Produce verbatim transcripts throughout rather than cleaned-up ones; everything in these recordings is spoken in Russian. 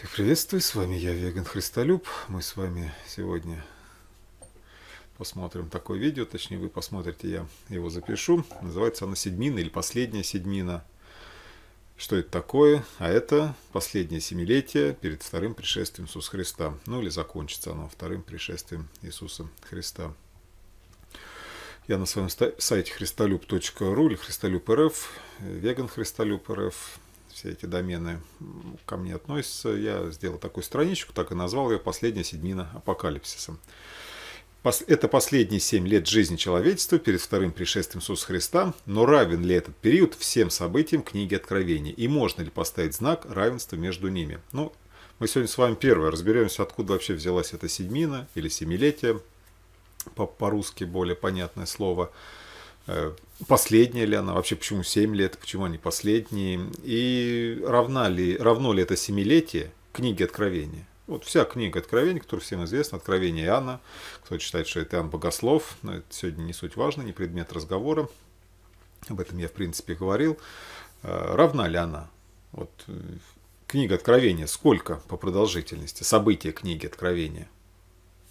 Всех приветствую, с вами я, Веган Христолюб. Мы с вами сегодня посмотрим такое видео, точнее вы посмотрите, я его запишу. Называется оно «Седьмина» или «Последняя седьмина». Что это такое? А это последнее семилетие перед вторым пришествием Иисуса Христа. Ну или закончится оно вторым пришествием Иисуса Христа. Я на своем сайте христолюб точка ру или христолюб точка рф, Веган Христолюб точка рф. Все эти домены ко мне относятся. Я сделал такую страничку, так и назвал ее «Последняя седьмина апокалипсиса». Это последние семь лет жизни человечества перед вторым пришествием Иисуса Христа, но равен ли этот период всем событиям книги Откровения? И можно ли поставить знак равенства между ними? Ну, мы сегодня с вами первое разберемся, откуда вообще взялась эта седьмина или семилетие, по-русски более понятное слово. Последняя ли она, вообще почему семь лет, почему они последние, и равна ли, равно ли это семилетие книге Откровения. Вот вся книга Откровения, которая всем известна, Откровение Иоанна, кто считает, что это Иоанн Богослов, но это сегодня не суть важно, не предмет разговора, об этом я в принципе говорил, равна ли она? Вот, книга Откровения сколько по продолжительности, события книги Откровения?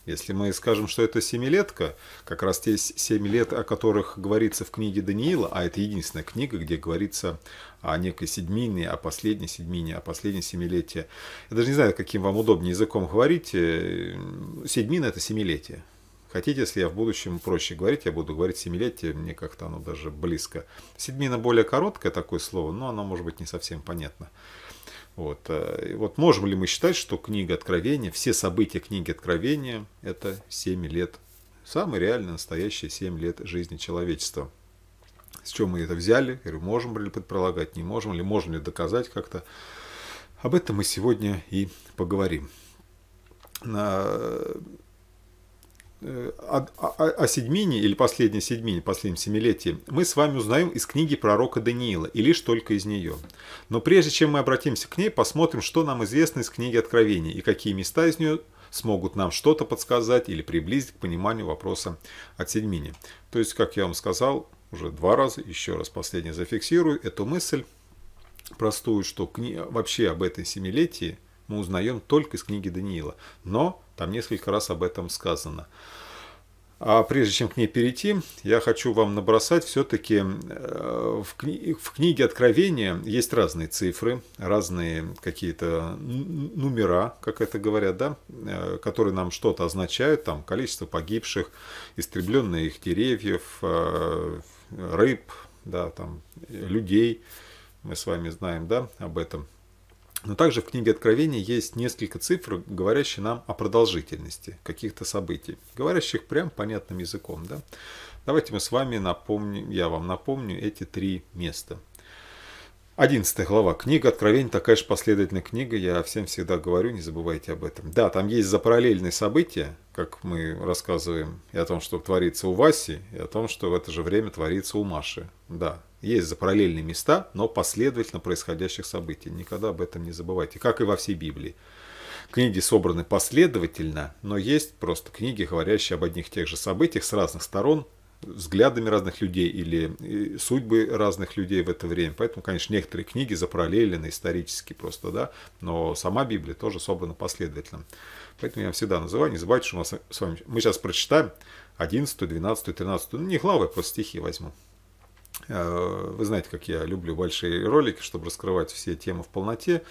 Если мы скажем, что это семилетка, как раз те семь лет, о которых говорится в книге Даниила, а это единственная книга, где говорится о некой седьмине, о последней седьмине, о последнем семилетии. Я даже не знаю, каким вам удобнее языком говорить. Седьмина – это семилетие. Хотите, если я в будущем проще говорить, я буду говорить семилетие, мне как-то оно даже близко. Седьмина более короткое такое слово, но оно может быть не совсем понятно. Вот. Вот можем ли мы считать, что книга Откровения, все события книги Откровения – это семь лет, самые реально настоящие семь лет жизни человечества? С чего мы это взяли? Можем ли предполагать, не можем ли, можем ли доказать как-то? Об этом мы сегодня и поговорим. О, о, о седьмине или последней седьмине, последнем семилетии мы с вами узнаем из книги пророка Даниила, и лишь только из нее. Но прежде чем мы обратимся к ней, посмотрим, что нам известно из книги Откровения, и какие места из нее смогут нам что-то подсказать или приблизить к пониманию вопроса о седьмине. То есть, как я вам сказал уже два раза, еще раз последний зафиксирую эту мысль простую, что кни... вообще об этой семилетии мы узнаем только из книги Даниила. Но там несколько раз об этом сказано. А прежде чем к ней перейти, я хочу вам набросать все-таки в, кни... в книге Откровения есть разные цифры, разные какие-то номера, как это говорят, да, которые нам что-то означают, там количество погибших, истребленные их деревьев, рыб, да, там, людей. Мы с вами знаем, да, об этом. Но также в книге Откровения есть несколько цифр, говорящих нам о продолжительности каких-то событий, говорящих прям понятным языком. Да? Давайте мы с вами напомним, я вам напомню эти три места. одиннадцатая глава. Книга Откровения такая же последовательная книга, я всем всегда говорю, не забывайте об этом. Да, там есть запараллельные события, как мы рассказываем, и о том, что творится у Васи, и о том, что в это же время творится у Маши. Да, есть запараллельные места, но последовательно происходящих событий. Никогда об этом не забывайте, как и во всей Библии. Книги собраны последовательно, но есть просто книги, говорящие об одних и тех же событиях с разных сторон, взглядами разных людей или судьбы разных людей в это время. Поэтому, конечно, некоторые книги запараллелены исторически просто, да, но сама Библия тоже собрана последовательно. Поэтому я всегда называю, не забывайте, что у нас с вами... Мы сейчас прочитаем одиннадцатую, двенадцатую, тринадцатую, ну не главы, просто стихи возьму. Вы знаете, как я люблю большие ролики, чтобы раскрывать все темы в полноте.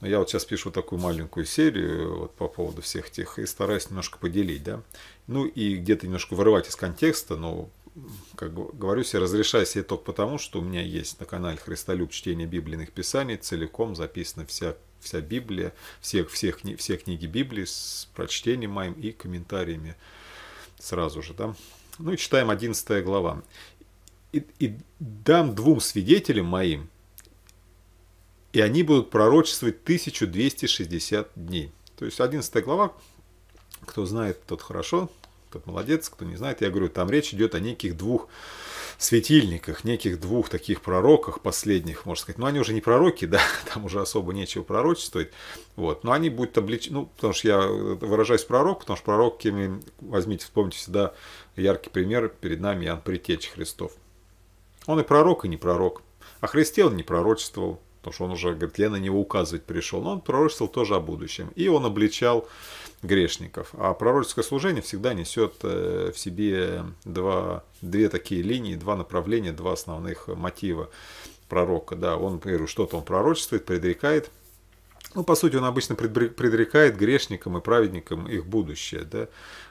Но я вот сейчас пишу такую маленькую серию вот по поводу всех тех и стараюсь немножко поделить, да. Ну и где-то немножко вырывать из контекста, но, как говорю, себе разрешаю себе только потому, что у меня есть на канале Христолюб чтение библейных писаний, целиком записана вся, вся Библия, все, все, все книги Библии с прочтением моим и комментариями сразу же, да. Ну и читаем одиннадцатая глава. И, и дам двум свидетелям моим, и они будут пророчествовать тысячу двести шестьдесят дней. То есть одиннадцатая глава, кто знает, тот хорошо, тот молодец, кто не знает, я говорю, там речь идет о неких двух светильниках, неких двух таких пророках последних, можно сказать. Но они уже не пророки, да, там уже особо нечего пророчествовать. Вот. Но они будут обличены, ну, потому что я выражаюсь пророк, потому что пророками, возьмите, вспомните всегда яркий пример, перед нами Иоанн Предтеча Христов. Он и пророк, и не пророк. О Христе он не пророчествовал. Потому что он уже, говорит, я на него указывать пришел. Но он пророчествовал тоже о будущем. И он обличал грешников. А пророческое служение всегда несет в себе два, две такие линии, два направления, два основных мотива пророка. Да, он, что-то он пророчествует, предрекает. Ну, по сути, он обычно предрекает грешникам и праведникам их будущее, да,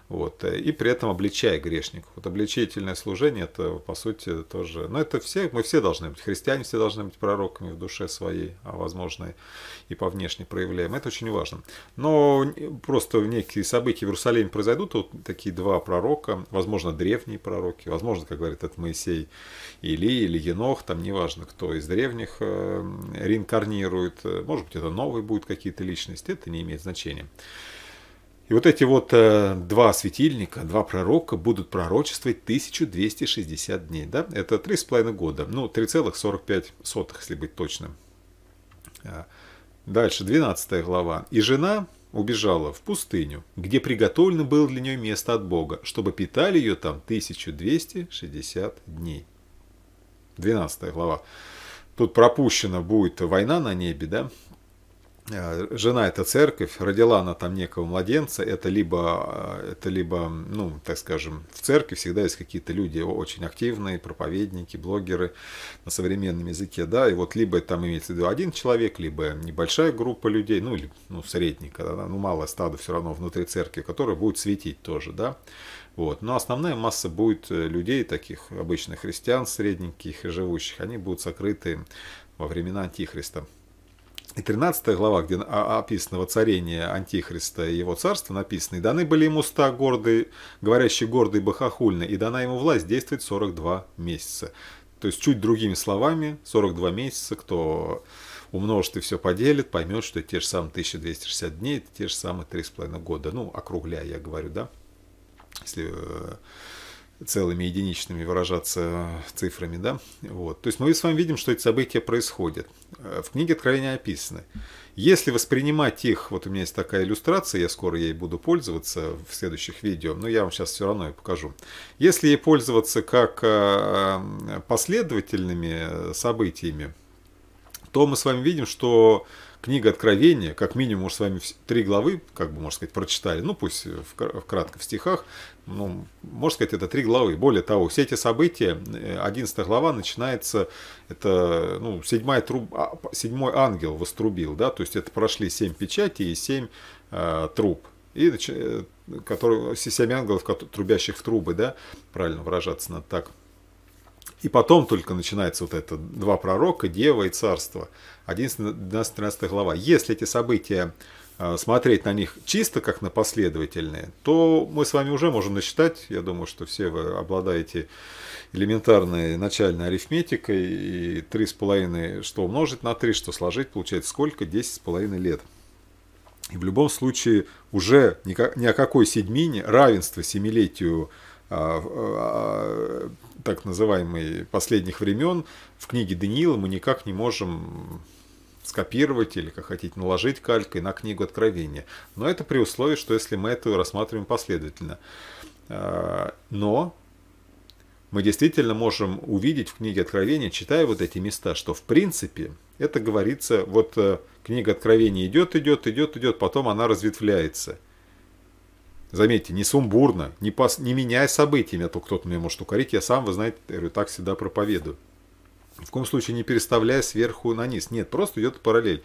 вот, и при этом обличая грешников. Вот обличительное служение, это, по сути, тоже, ну, это все, мы все должны быть, христиане все должны быть пророками в душе своей, а, возможно, и по внешне проявляем, это очень важно. Но просто некие события в Иерусалиме произойдут, вот такие два пророка, возможно, древние пророки, возможно, как говорят, это Моисей, Илия или Енох, там, неважно, кто из древних реинкарнирует, может быть, это новый будут какие-то личности, это не имеет значения. И вот эти вот э, два светильника, два пророка будут пророчествовать тысячу двести шестьдесят дней. Да? Это три с половиной года, ну три целых сорок пять сотых, если быть точным. Дальше, двенадцатая глава. «И жена убежала в пустыню, где приготовлено было для нее место от Бога, чтобы питали ее там тысячу двести шестьдесят дней». двенадцатая глава. Тут пропущена будет война на небе, да? Жена – это церковь, родила она там некого младенца, это либо, это либо, ну, так скажем, в церкви всегда есть какие-то люди очень активные, проповедники, блогеры на современном языке, да, и вот либо там имеется в виду один человек, либо небольшая группа людей, ну, или, ну, средника, да, ну, малое стадо все равно внутри церкви, которое будет светить тоже, да. Вот. Но основная масса будет людей, таких обычных христиан, средненьких и живущих, они будут сокрыты во времена Антихриста. И тринадцатая глава, где описано воцарение Антихриста и его царства, написано: «И даны были ему уста гордые, говорящие гордые и богохульные, и дана ему власть действовать сорок два месяца». То есть, чуть другими словами, сорок два месяца, кто умножит и все поделит, поймет, что те же самые тысяча двести шестьдесят дней, это те же самые три с половиной года. Ну, округляя, я говорю, да? Если целыми единичными выражаться цифрами, да, вот. То есть мы с вами видим, что эти события происходят. В книге Откровения описаны. Если воспринимать их, вот у меня есть такая иллюстрация, я скоро ей буду пользоваться в следующих видео, но я вам сейчас все равно ее покажу. Если ей пользоваться как последовательными событиями, то мы с вами видим, что книга Откровения, как минимум, мы с вами три главы, как бы, можно сказать, прочитали, ну, пусть вкратко в стихах, ну, можно сказать, это три главы. Более того, все эти события, одиннадцатая глава начинается, это, ну, седьмая труба, седьмой ангел вострубил, да, то есть это прошли семь печатей и семь э, труб, и, которые, семь ангелов, трубящих в трубы, да, правильно выражаться надо так. И потом только начинается вот это два пророка, дева и царство. одиннадцатая-двенадцатая-тринадцатая глава. Если эти события смотреть на них чисто как на последовательные, то мы с вами уже можем насчитать, я думаю, что все вы обладаете элементарной начальной арифметикой, и три с половиной, что умножить на три, что сложить, получается сколько? десять с половиной лет. И в любом случае уже ни о какой седьмине, равенство семилетию, так называемый последних времен, в книге Даниила мы никак не можем скопировать или, как хотите, наложить калькой на книгу Откровения. Но это при условии, что если мы это рассматриваем последовательно. Но мы действительно можем увидеть в книге Откровения, читая вот эти места, что в принципе это говорится, вот книга Откровения идет, идет, идет, идет, потом она разветвляется. Заметьте, не сумбурно, не, пос... не меняя событиями, а то кто-то мне может укорить, я сам, вы знаете, говорю, так всегда проповедую. В коем случае не переставляя сверху на низ. Нет, просто идет параллель.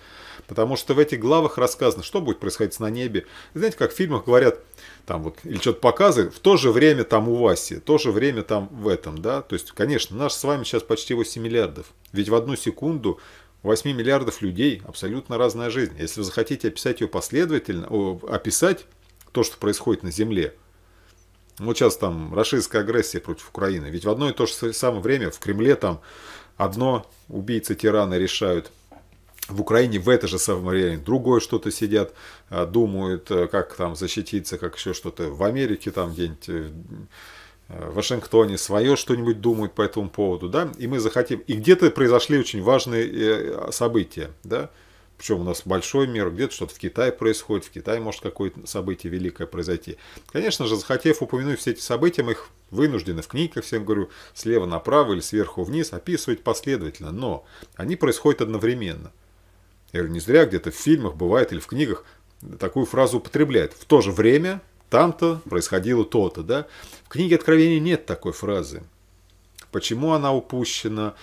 Потому что в этих главах рассказано, что будет происходить на небе. Знаете, как в фильмах говорят, там вот, или что-то показывают, в то же время там у Васи, в то же время там в этом, да. То есть, конечно, наш с вами сейчас почти восемь миллиардов. Ведь в одну секунду восемь миллиардов людей абсолютно разная жизнь. Если вы захотите описать ее последовательно, описать то, что происходит на земле. Вот сейчас там российская агрессия против Украины. Ведь в одно и то же самое время в Кремле там одно убийцы тирана решают. В Украине в это же самое время другое что-то сидят, думают, как там защититься, как еще что-то. В Америке там где-нибудь, в Вашингтоне свое что-нибудь думают по этому поводу. Да? И мы захотим... И где-то произошли очень важные события, да? Причем у нас большой мир, где-то что-то в Китае происходит, в Китае может какое-то событие великое произойти. Конечно же, захотев упомянуть все эти события, мы их вынуждены в книгах, всем говорю, слева направо или сверху вниз описывать последовательно, но они происходят одновременно. Я говорю, не зря где-то в фильмах бывает или в книгах такую фразу употребляют. В то же время там-то происходило то-то. Да? В книге Откровения нет такой фразы. Почему она упущена?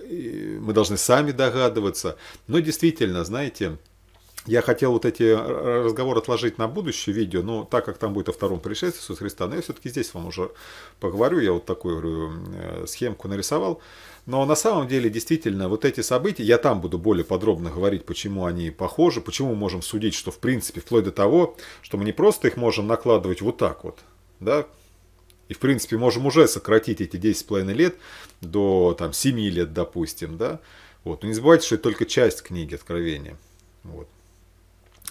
Мы должны сами догадываться. Но действительно, знаете, я хотел вот эти разговоры отложить на будущее видео, но так как там будет о втором пришествии Иисуса Христа, но я все-таки здесь вам уже поговорю. Я вот такую, говорю, схемку нарисовал. Но на самом деле, действительно, вот эти события, я там буду более подробно говорить, почему они похожи, почему мы можем судить, что в принципе, вплоть до того, что мы не просто их можем накладывать вот так вот, да, и, в принципе, можем уже сократить эти десять с половиной лет до там, семи лет, допустим. Да? Вот. Но не забывайте, что это только часть книги Откровения. Вот.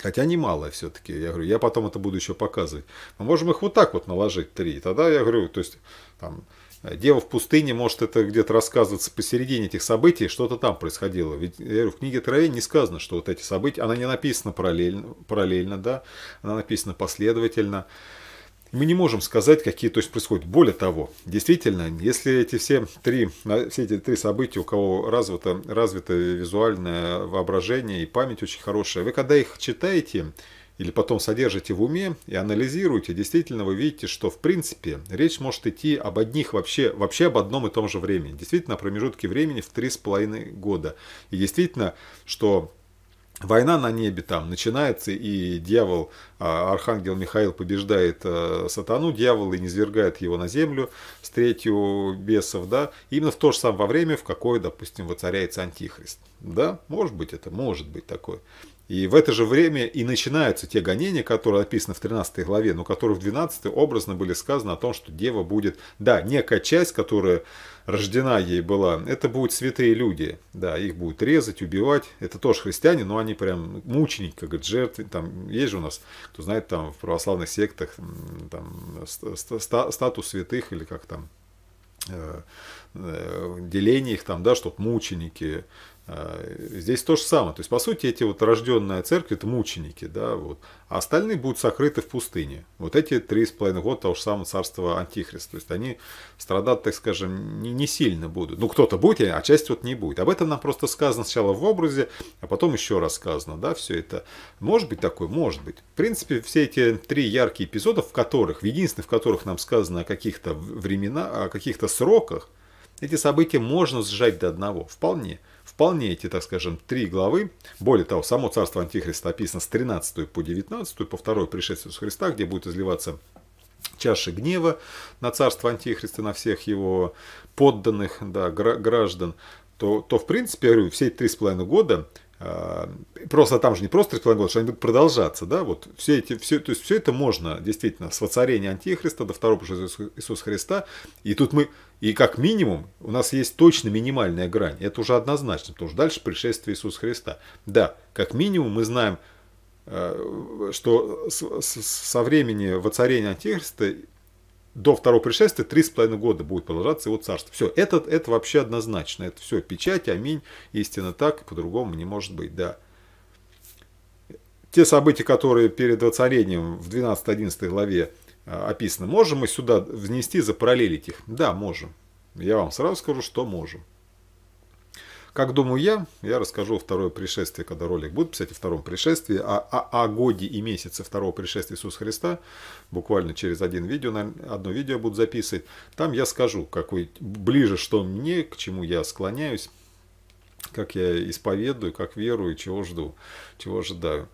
Хотя немалая все-таки. Я говорю, я потом это буду еще показывать. Мы можем их вот так вот наложить, три. Тогда я говорю, то есть, там, Дева в пустыне, может, это где-то рассказывается посередине этих событий, что-то там происходило. Ведь я говорю, в книге Откровения не сказано, что вот эти события, она не написана параллельно, параллельно да? Она написана последовательно. Мы не можем сказать, какие точки происходят. Более того, действительно, если эти все три, все эти три события, у кого развито, развито визуальное воображение и память очень хорошая, вы когда их читаете или потом содержите в уме и анализируете, действительно вы видите, что в принципе речь может идти об одних вообще, вообще об одном и том же времени. Действительно, о промежутке времени в три с половиной года. И действительно, что... Война на небе там начинается, и дьявол, Архангел Михаил побеждает сатану, дьявол и низвергает его на землю с третью бесов, да, именно в то же самое время, в какое, допустим, воцаряется Антихрист, да, может быть это, может быть такое. И в это же время и начинаются те гонения, которые описаны в тринадцатой главе, но которые в двенадцатой образно были сказаны о том, что дева будет... Да, некая часть, которая рождена ей была, это будут святые люди. Да, их будут резать, убивать. Это тоже христиане, но они прям мученики, как говорят, жертвы. Там есть же у нас, кто знает, там в православных сектах там, статус святых или как там, деление их там, да, что мученики... Здесь то же самое. То есть, по сути, эти вот рожденные церкви, это мученики, да, вот. А остальные будут сокрыты в пустыне. Вот эти три с половиной года того же самого царства Антихриста. То есть, они страдать, так скажем, не сильно будут. Ну, кто-то будет, а часть вот не будет. Об этом нам просто сказано сначала в образе, а потом еще раз сказано, да, все это. Может быть такое? Может быть. В принципе, все эти три яркие эпизода, в которых, единственное, в которых нам сказано о каких-то временах, о каких-то сроках, эти события можно сжать до одного. Вполне. Вполне эти, так скажем, три главы. Более того, само царство Антихриста описано с тринадцатой по девятнадцатую, по второе пришествие Иисуса Христа, где будет изливаться чаша гнева на царство Антихриста, на всех его подданных, да, граждан. То, то в принципе, я говорю, все эти три с половиной года, э, просто там же не просто три с половиной года, что они будут продолжаться, да, вот все эти, все, то есть все это можно действительно с воцарения Антихриста до второго пришествия Иисуса Христа. И тут мы... И как минимум у нас есть точно минимальная грань. Это уже однозначно, потому что дальше пришествие Иисуса Христа. Да, как минимум мы знаем, что со времени воцарения Антихриста до второго пришествия три с половиной года будет продолжаться его царство. Все, это, это вообще однозначно. Это все печать, аминь, истина так, по-другому не может быть, да. Те события, которые перед воцарением в двенадцатой-одиннадцатой главе, описано. Можем мы сюда внести, запараллелить их? Да, можем. Я вам сразу скажу, что можем. Как думаю я, я расскажу второе пришествие, когда ролик будет писать о втором пришествии, о, о, о годе и месяце второго пришествия Иисуса Христа. Буквально через один видео, одно видео буду записывать. Там я скажу, какой, ближе, что мне, к чему я склоняюсь, как я исповедую, как верую, чего жду, чего ожидаю.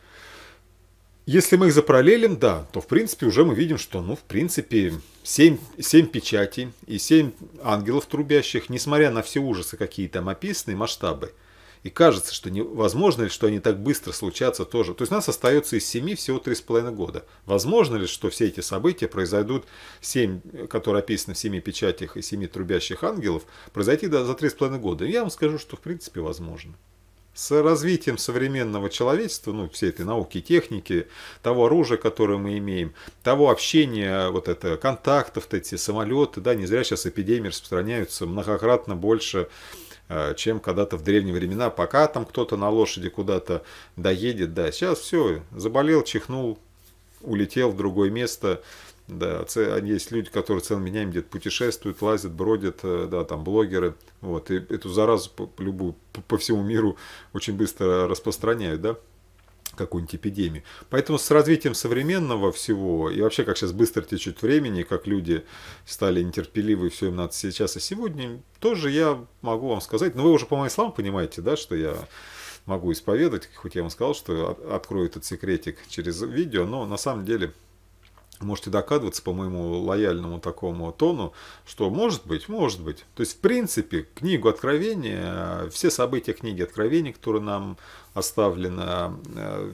Если мы их запараллелим, да, то в принципе уже мы видим, что, ну, в принципе, семь печатей и семь ангелов трубящих, несмотря на все ужасы, какие там описаны, масштабы. И кажется, что невозможно ли, что они так быстро случатся тоже. То есть у нас остается из семи всего три с половиной года. Возможно ли, что все эти события произойдут, семь, которые описаны в семи печатях и семи трубящих ангелов, произойти за три с половиной года? Я вам скажу, что в принципе возможно. С развитием современного человечества, ну, всей этой науки, техники, того оружия, которое мы имеем, того общения, вот это, контактов, эти самолеты, да, не зря сейчас эпидемии распространяются многократно больше, чем когда-то в древние времена, пока там кто-то на лошади куда-то доедет, да, сейчас все, заболел, чихнул, улетел в другое место, Да, есть люди, которые целыми днями где-то путешествуют, лазят, бродят, да, там блогеры. Вот, и эту заразу по, любую, по, по всему миру очень быстро распространяют, да, какую-нибудь эпидемию. Поэтому с развитием современного всего, и вообще, как сейчас быстро течет времени, как люди стали нетерпеливы, все им надо сейчас и сегодня, тоже я могу вам сказать, но вы уже по моим словам понимаете, да, что я... могу исповедать, хоть я вам сказал, что открою этот секретик через видео, но на самом деле можете докадываться по моему лояльному такому тону, что может быть, может быть. То есть, в принципе, книгу Откровения, все события книги Откровения, которые нам оставлена,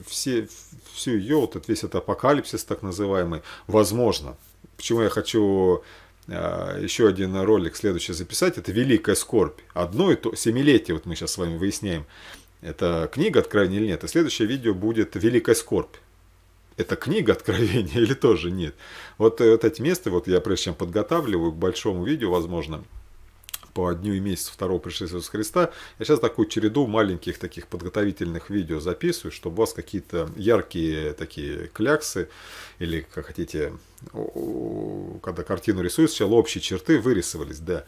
все, всю ее, вот этот, весь этот апокалипсис так называемый, возможно. Почему я хочу... еще один ролик следующий записать, это «Великая скорбь». Одно и то, семилетие, вот мы сейчас с вами выясняем, это книга Откровения или нет. И следующее видео будет «Великая скорбь». Это книга Откровения или тоже нет? Вот, вот эти места, вот я прежде чем подготавливаю к большому видео, возможно, по дню и месяцу второго пришествия Иисуса Христа, я сейчас такую череду маленьких таких подготовительных видео записываю, чтобы у вас какие-то яркие такие кляксы, или, как хотите, когда картину рисую, сначала общие черты вырисовались, да.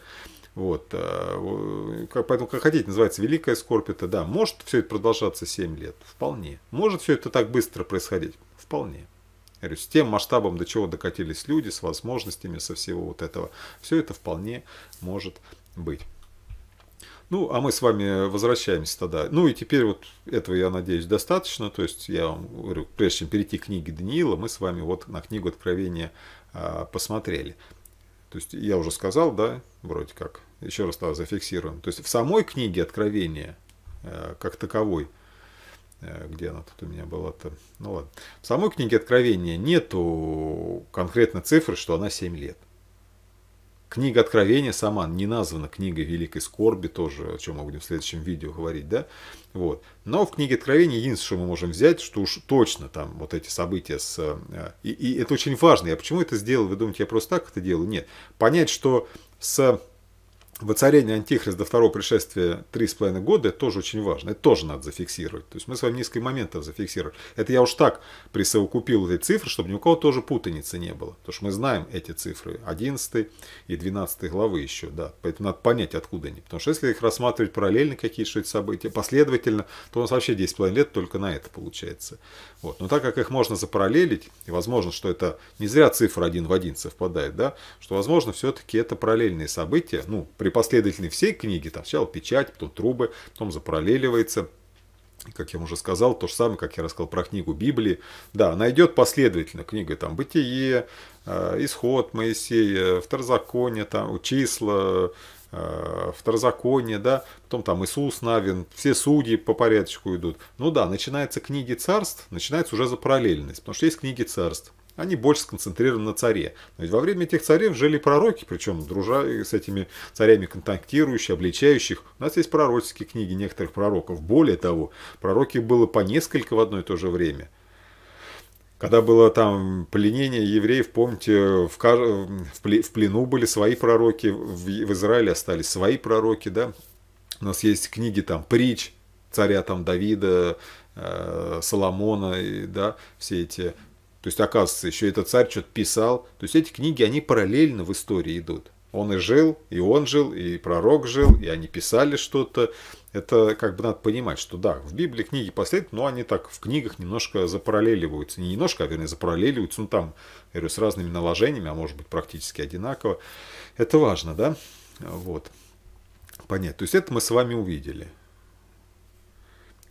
Вот, поэтому, как хотите, называется «Великая скорбь», это да, может все это продолжаться семь лет, вполне. Может все это так быстро происходить, вполне. Я говорю, с тем масштабом, до чего докатились люди, с возможностями, со всего вот этого, все это вполне может быть. Ну, а мы с вами возвращаемся тогда. Ну, и теперь вот этого, я надеюсь, достаточно. То есть, я вам говорю, прежде чем перейти к книге Даниила, мы с вами вот на книгу Откровения а, посмотрели. То есть, я уже сказал, да, вроде как. Еще раз тогда зафиксируем. То есть, в самой книге Откровения, а, как таковой, а, где она тут у меня была-то? Ну, ладно. В самой книге Откровения нету конкретно цифры, что она семь лет. Книга Откровения сама не названа книгой Великой Скорби, тоже, о чем мы будем в следующем видео говорить, да? Вот. Но в книге Откровения единственное, что мы можем взять, что уж точно там вот эти события с... И, и это очень важно. Я почему это сделал? Вы думаете, я просто так это делаю? Нет. Понять, что с воцарения Антихриста до второго пришествия три с половиной года, это тоже очень важно. Это тоже надо зафиксировать. То есть мы с вами несколько моментов зафиксировали. Это я уж так присовокупил эти цифры, чтобы ни у кого тоже путаницы не было. Потому что мы знаем эти цифры одиннадцатой и двенадцатой главы еще. Да. Поэтому надо понять, откуда они. Потому что если их рассматривать параллельно какие-то события, последовательно, то у нас вообще десять с половиной лет только на это получается. Вот. Но так как их можно запараллелить, и возможно, что это не зря цифра один в один совпадает, да, что возможно, все-таки это параллельные события, ну, при последовательной всей книге, там сначала печать, потом трубы, потом запараллеливается. Как я уже сказал, то же самое, как я рассказал про книгу Библии. Да, она идет последовательно. Книга там «Бытие», «Исход», «Моисей», «Второзаконие», там, «Числа», «Второзаконие», да. Потом там Иисус Навин, все судьи по порядочку идут. Ну да, начинаются книги царств, начинается уже запараллельность, потому что есть книги царств. Они больше сконцентрированы на царе. Но ведь во время этих царев жили пророки, причем дружа с этими царями контактирующие, обличающих. У нас есть пророческие книги некоторых пророков. Более того, пророки было по несколько в одно и то же время. Когда было там пленение евреев, помните, в плену были свои пророки, в Израиле остались свои пророки, да? У нас есть книги там притч царя там Давида, Соломона, и, да, все эти... То есть, оказывается, еще этот царь что-то писал. То есть, эти книги, они параллельно в истории идут. Он и жил, и он жил, и пророк жил, и они писали что-то. Это как бы надо понимать, что да, в Библии книги последовательны, но они так в книгах немножко запараллеливаются. Не немножко, а вернее запараллеливаются, ну там, я говорю, с разными наложениями, а может быть практически одинаково. Это важно, да? Вот. Понятно. То есть, это мы с вами увидели.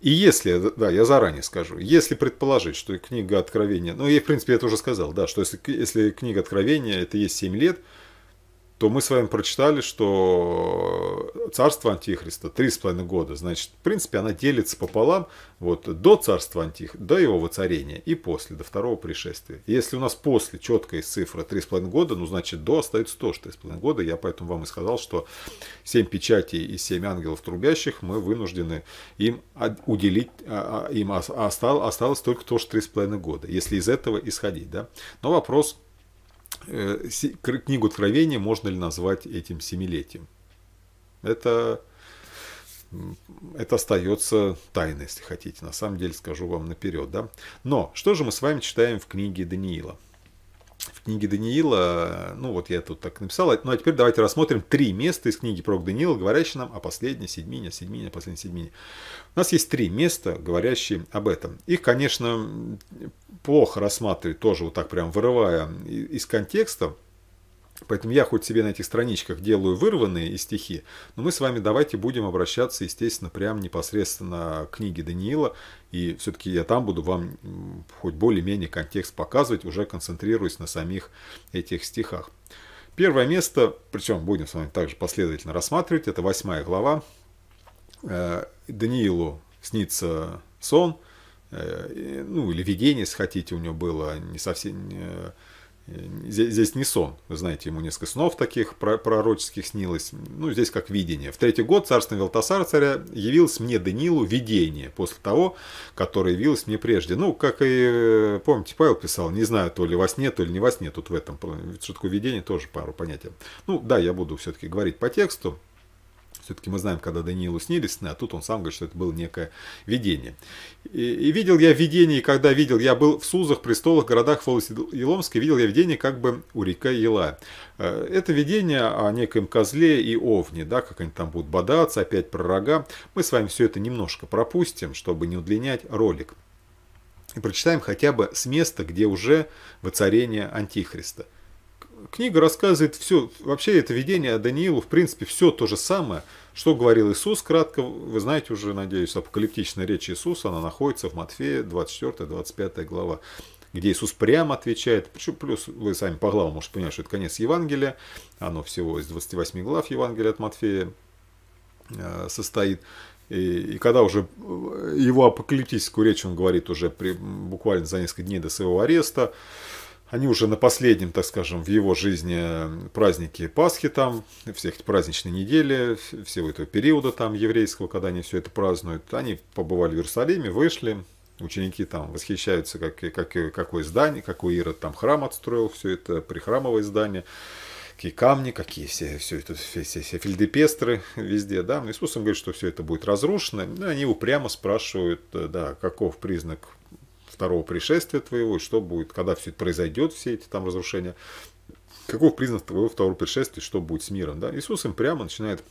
И если, да, я заранее скажу, если предположить, что книга Откровения, ну, я, в принципе, это уже сказал, да, что если, если книга Откровения, это есть семь лет, то мы с вами прочитали, что царство Антихриста три с половиной года, значит, в принципе, она делится пополам, вот, до царства Антихриста, до его воцарения и после, до второго пришествия. Если у нас после четкая цифра три с половиной года, ну, значит, до остается тоже три с половиной года, я поэтому вам и сказал, что семь печатей и семь ангелов трубящих, мы вынуждены им уделить, им осталось только тоже три с половиной года, если из этого исходить, да. Но вопрос... Книгу Откровения можно ли назвать этим семилетием? Это, это остается тайной, если хотите. На самом деле скажу вам наперед. Да? Но что же мы с вами читаем в книге Даниила? В книги Даниила, ну вот я тут так написал, ну а теперь давайте рассмотрим три места из книги пророка Даниила, говорящие нам о последней седьмине, о седьмине, о последней седьмине. У нас есть три места, говорящие об этом. Их, конечно, плохо рассматривать, тоже вот так прям вырывая из контекста. Поэтому я хоть себе на этих страничках делаю вырванные из стихи, но мы с вами давайте будем обращаться, естественно, прям непосредственно к книге Даниила. И все-таки я там буду вам хоть более-менее контекст показывать, уже концентрируясь на самих этих стихах. Первое место, причем будем с вами также последовательно рассматривать, это восьмая глава. Даниилу снится сон, ну или видение, если хотите, у него было не совсем... Здесь не сон, вы знаете, ему несколько снов таких пророческих снилось, ну здесь как видение. В третий год царствования Валтасара царя явилось мне Даниилу видение, после того, которое явилось мне прежде. Ну, как и, помните, Павел писал, не знаю, то ли во сне, то ли не во сне, тут в этом, что такое видение, тоже пару понятий. Ну, да, я буду все-таки говорить по тексту. Все-таки мы знаем, когда Даниилу снились сны, а тут он сам говорит, что это было некое видение. И, и видел я видение, и когда видел, я был в Сузах, престолах, городах, в волости Еломской, видел я видение как бы у река Ела. Это видение о некоем козле и овне, да, как они там будут бодаться, опять про рога. Мы с вами все это немножко пропустим, чтобы не удлинять ролик. И прочитаем хотя бы с места, где уже воцарение Антихриста. Книга рассказывает все, вообще это видение о Даниилу, в принципе, все то же самое, что говорил Иисус, кратко, вы знаете уже, надеюсь, апокалиптичная речь Иисуса, она находится в Матфея двадцать четвёртая двадцать пятая глава, где Иисус прямо отвечает, плюс вы сами по главам можете понять, что это конец Евангелия, оно всего из двадцати восьми глав Евангелия от Матфея состоит. И, и когда уже его апокалиптическую речь он говорит уже при, буквально за несколько дней до своего ареста, они уже на последнем, так скажем, в его жизни празднике Пасхи, там, всех праздничной недели, всего этого периода там еврейского, когда они все это празднуют, они побывали в Иерусалиме, вышли, ученики там восхищаются, как, как, какое здание, какой Ирод там храм отстроил, все это прихрамовое здание, какие камни, какие все, все это, все, все, все фельдепестры везде, да, Иисус им говорит, что все это будет разрушено, ну, они упрямо спрашивают, да, каков признак второго пришествия твоего, и что будет, когда все это произойдет, все эти там разрушения, каков признак твоего второго пришествия, что будет с миром, да? Иисус им прямо начинает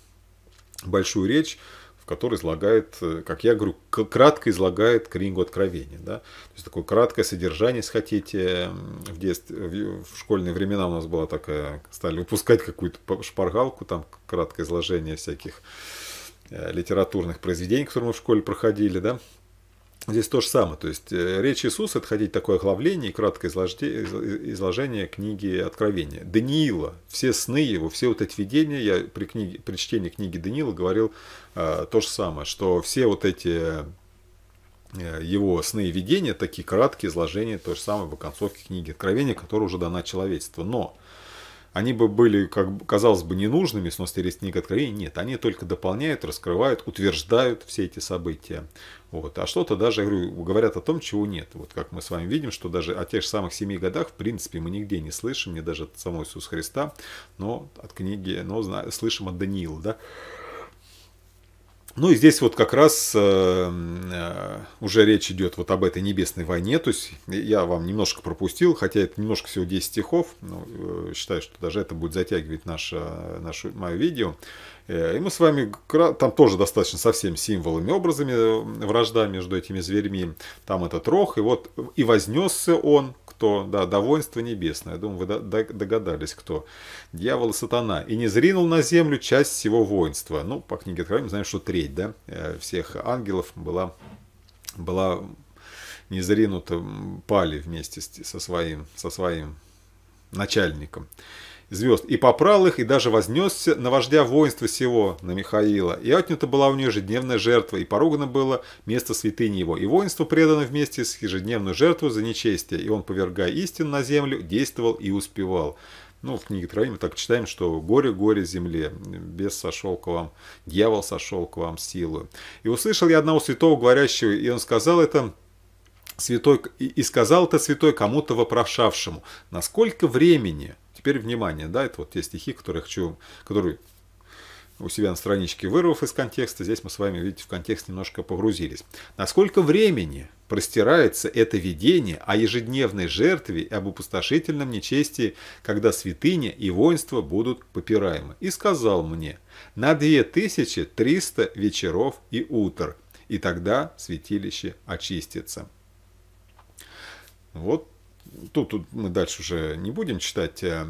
большую речь, в которой излагает, как я говорю, кратко излагает книгу Откровения, да? То есть такое краткое содержание, если хотите, в детстве, в школьные времена у нас была такая, стали выпускать какую-то шпаргалку, там краткое изложение всяких литературных произведений, которые мы в школе проходили, да? Здесь то же самое, то есть речь Иисуса – это хотите такое оглавление и краткое изложение книги Откровения. Даниила, все сны его, все вот эти видения, я при, книге, при чтении книги Даниила говорил э, то же самое, что все вот эти э, его сны и видения, такие краткие изложения, то же самое в оконцовке книги Откровения, которая уже дана человечеству, но… Они бы были, как, казалось бы, ненужными, если у нас есть книга Откровения. Нет, они только дополняют, раскрывают, утверждают все эти события. Вот. А что-то даже, я говорю, говорят о том, чего нет. Вот как мы с вами видим, что даже о тех же самых семи годах, в принципе, мы нигде не слышим, не даже от самого Иисуса Христа, но от книги, но слышим от Даниила, да? Ну и здесь вот как раз э, уже речь идет вот об этой небесной войне, то есть я вам немножко пропустил, хотя это немножко всего десять стихов, но, э, считаю, что даже это будет затягивать наше, наше мое видео. И мы с вами, там тоже достаточно совсем символами, образами вражда между этими зверьми, там этот рог, и вот и вознесся он, кто, да, до воинства небесное, я думаю, вы догадались, кто, дьявол и сатана, и не зринул на землю часть всего воинства, ну, по книге Откровения мы знаем, что треть, да, всех ангелов была, была не зринута, пали вместе со своим, со своим начальником. Звезд, и попрал их, и даже вознесся на вождя воинства сего, на Михаила. И отнята была у нее ежедневная жертва, и поругано было место святыни его. И воинство предано вместе с ежедневную жертву за нечестие. И он, повергая истину на землю, действовал и успевал. Ну, в книге Откровения мы так читаем, что «Горе, горе земле, бес сошел к вам, дьявол сошел к вам силою». И услышал я одного святого, говорящего, и он сказал это... Святой, и сказал это святой кому-то вопрошавшему, насколько времени... Теперь внимание, да, это вот те стихи, которые, хочу, которые у себя на страничке, вырвав из контекста. Здесь мы с вами, видите, в контекст немножко погрузились. Насколько времени простирается это видение о ежедневной жертве и об опустошительном нечестии, когда святыня и воинство будут попираемы? И сказал мне: на две тысячи триста вечеров и утр, и тогда святилище очистится. Вот тут, тут мы дальше уже не будем читать. Э,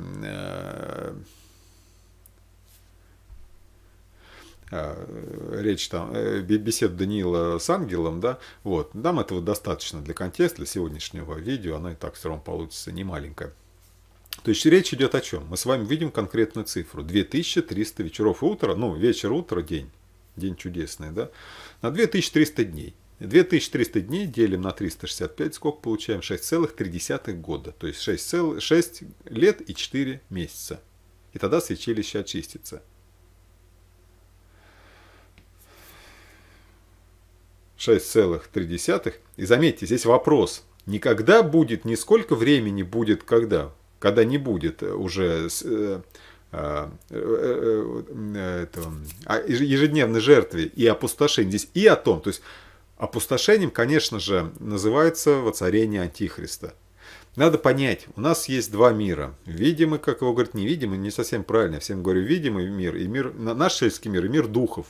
речь там, беседа Даниила с ангелом, да, вот, нам этого достаточно для контекста, для сегодняшнего видео, оно и так все равно получится немаленькое. То есть речь идет о чем? Мы с вами видим конкретную цифру, две тысячи триста вечеров и утра, ну, вечер, утро, день, день чудесный, да, на две тысячи триста дней. две тысячи триста дней делим на триста шестьдесят пять, сколько получаем? шесть целых три десятых года, то есть шесть, шесть лет и четыре месяца, и тогда святилище очистится. шесть целых три десятых. И заметьте, здесь вопрос. Не когда будет, не сколько времени будет, когда. Когда не будет уже э, э, э, это, ежедневной жертвы и опустошения. Здесь и о том. То есть опустошением, конечно же, называется воцарение Антихриста. Надо понять, у нас есть два мира. Видимый, как его говорят, невидимый, не совсем правильно. Я всем говорю, видимый мир, и мир, наш сельский мир, и мир духов.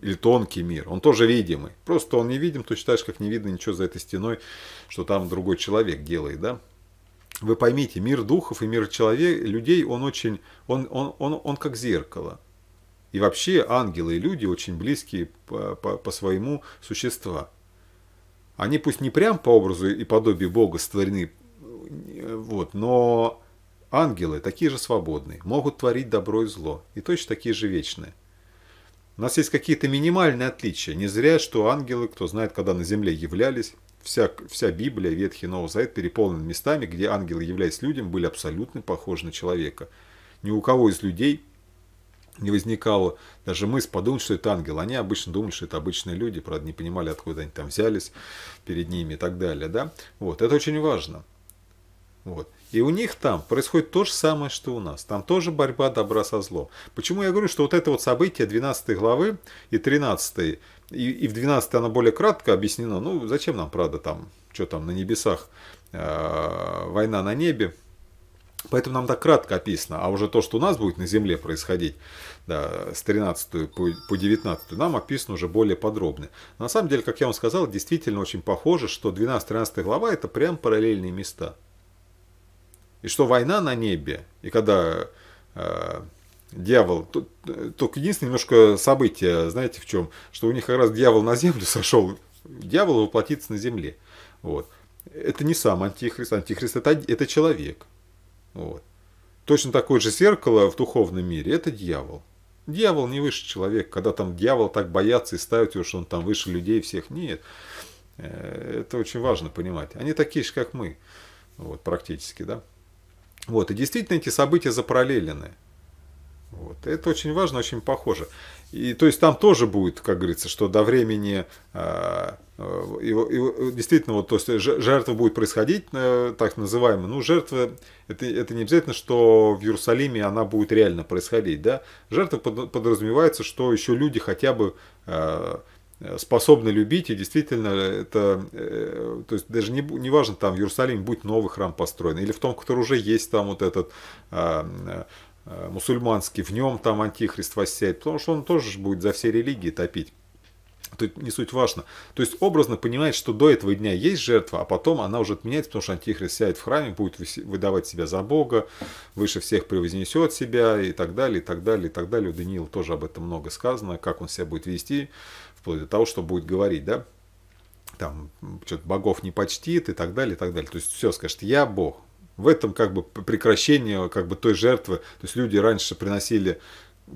Или тонкий мир, он тоже видимый. Просто он не видим, ты считаешь, как не видно ничего за этой стеной, что там другой человек делает, да? Вы поймите, мир духов и мир человек, людей, он очень, он, он, он, он как зеркало. И вообще ангелы и люди очень близкие по, по, по своему существу. Они пусть не прям по образу и подобию Бога створены, вот, но ангелы такие же свободные, могут творить добро и зло, и точно такие же вечные. У нас есть какие-то минимальные отличия. Не зря, что ангелы, кто знает, когда на земле являлись, вся, вся Библия, Ветхий и Новый Завет переполнена местами, где ангелы, являясь людям, были абсолютно похожи на человека. Ни у кого из людей не возникало даже мысли подумать, что это ангел. Они обычно думали, что это обычные люди, правда, не понимали, откуда они там взялись перед ними и так далее. Да? Вот. Это очень важно. Вот. И у них там происходит то же самое, что у нас. Там тоже борьба добра со злом. Почему я говорю, что вот это вот событие двенадцатой главы и тринадцатой, и, и в двенадцатой она более кратко объяснена. Ну, зачем нам, правда, там, что там на небесах, э, война на небе. Поэтому нам так кратко описано. А уже то, что у нас будет на земле происходить, да, с тринадцатой по, по девятнадцатой, нам описано уже более подробно. На самом деле, как я вам сказал, действительно очень похоже, что двенадцатая-тринадцатая глава это прям параллельные места. И что война на небе, и когда э, дьявол, то, только единственное немножко событие, знаете в чем, что у них как раз дьявол на землю сошел, дьявол воплотится на земле. Вот. Это не сам Антихрист, Антихрист это, это человек. Вот. Точно такое же зеркало в духовном мире, это дьявол. Дьявол не выше человека, когда там дьявол так боятся и ставят его, что он там выше людей всех, нет. Это очень важно понимать. Они такие же, как мы, вот, практически, да. Вот, и действительно эти события запараллелены. Вот, это очень важно, очень похоже. И то есть там тоже будет, как говорится, что до времени э, э, его, его, действительно вот, то есть, жертва будет происходить, э, так называемая. Ну, жертва, это, это не обязательно, что в Иерусалиме она будет реально происходить. Да? Жертва под, подразумевается, что еще люди хотя бы... Э, способны любить, и действительно это, то есть даже не, не важно, там в Иерусалиме будет новый храм построен, или в том, который уже есть, там вот этот а, а, мусульманский, в нем там Антихрист воссядет, потому что он тоже будет за все религии топить. Тут не суть важно. То есть образно понимает, что до этого дня есть жертва, а потом она уже отменяется, потому что Антихрист сядет в храме, будет выдавать себя за Бога, выше всех превознесет себя и так далее, и так далее, и так далее. У Даниила тоже об этом много сказано, как он себя будет вести, вплоть до того, что будет говорить, да, там, что-то богов не почтит и так далее, и так далее. То есть все, скажет, я Бог. В этом как бы прекращение как бы той жертвы. То есть люди раньше приносили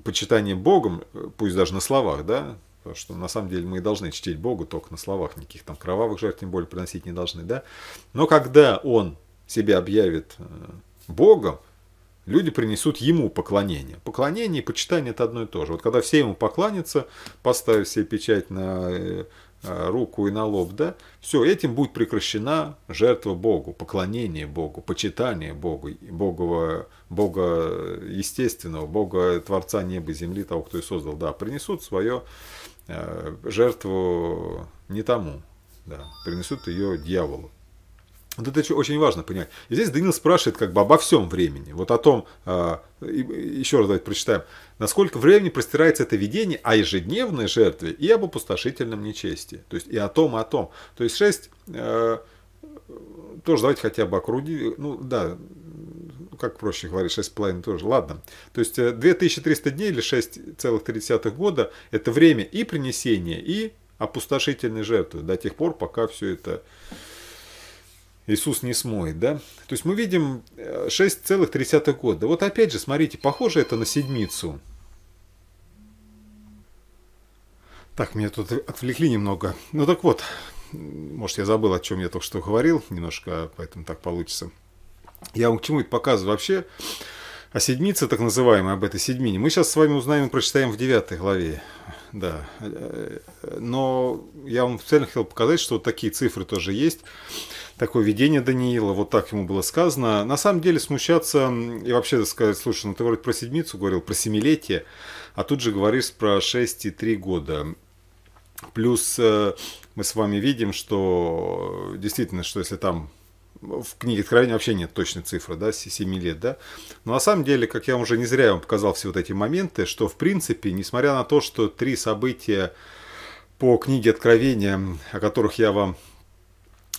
почитание Богом, пусть даже на словах, да, потому что на самом деле мы и должны чтить Богу только на словах, никаких там кровавых жертв тем более приносить не должны, да. Но когда он себя объявит Богом, люди принесут ему поклонение. Поклонение и почитание это одно и то же. Вот когда все ему поклонятся, поставив себе печать на руку и на лоб, да, все, этим будет прекращена жертва Богу, поклонение Богу, почитание Богу, Бога, Бога естественного, Бога Творца неба и земли, того, кто и создал, да, принесут свою э, жертву не тому, да, принесут ее дьяволу. Вот это очень важно понимать. И здесь Даниил спрашивает как бы обо всем времени. Вот о том, э, еще раз давайте прочитаем, насколько времени простирается это видение о ежедневной жертве и об опустошительном нечестии. То есть и о том, и о том. То есть шесть, э, тоже давайте хотя бы округи, ну да, как проще говорить, шесть с половиной тоже, ладно. То есть две тысячи триста дней или шесть целых три десятых года это время и принесения, и опустошительной жертвы до тех пор, пока все это... Иисус не смоет, да? То есть мы видим шесть целых три десятых года. Вот опять же, смотрите, похоже это на седмицу. Так, меня тут отвлекли немного. Ну так вот, может я забыл, о чем я только что говорил немножко, поэтому так получится. Я вам к чему это показываю вообще. О седмице, так называемой, об этой седьмине. Мы сейчас с вами узнаем и прочитаем в девятой главе. Да. Но я вам специально хотел показать, что вот такие цифры тоже есть. Такое видение Даниила, вот так ему было сказано. На самом деле смущаться и вообще сказать, слушай, ну ты вроде про седмицу говорил, про семилетие, а тут же говоришь про шесть и три года. Плюс мы с вами видим, что действительно, что если там в книге Откровения вообще нет точной цифры, да, семь лет, да. Но на самом деле, как я уже не зря вам показал все вот эти моменты, что в принципе, несмотря на то, что три события по книге Откровения, о которых я вам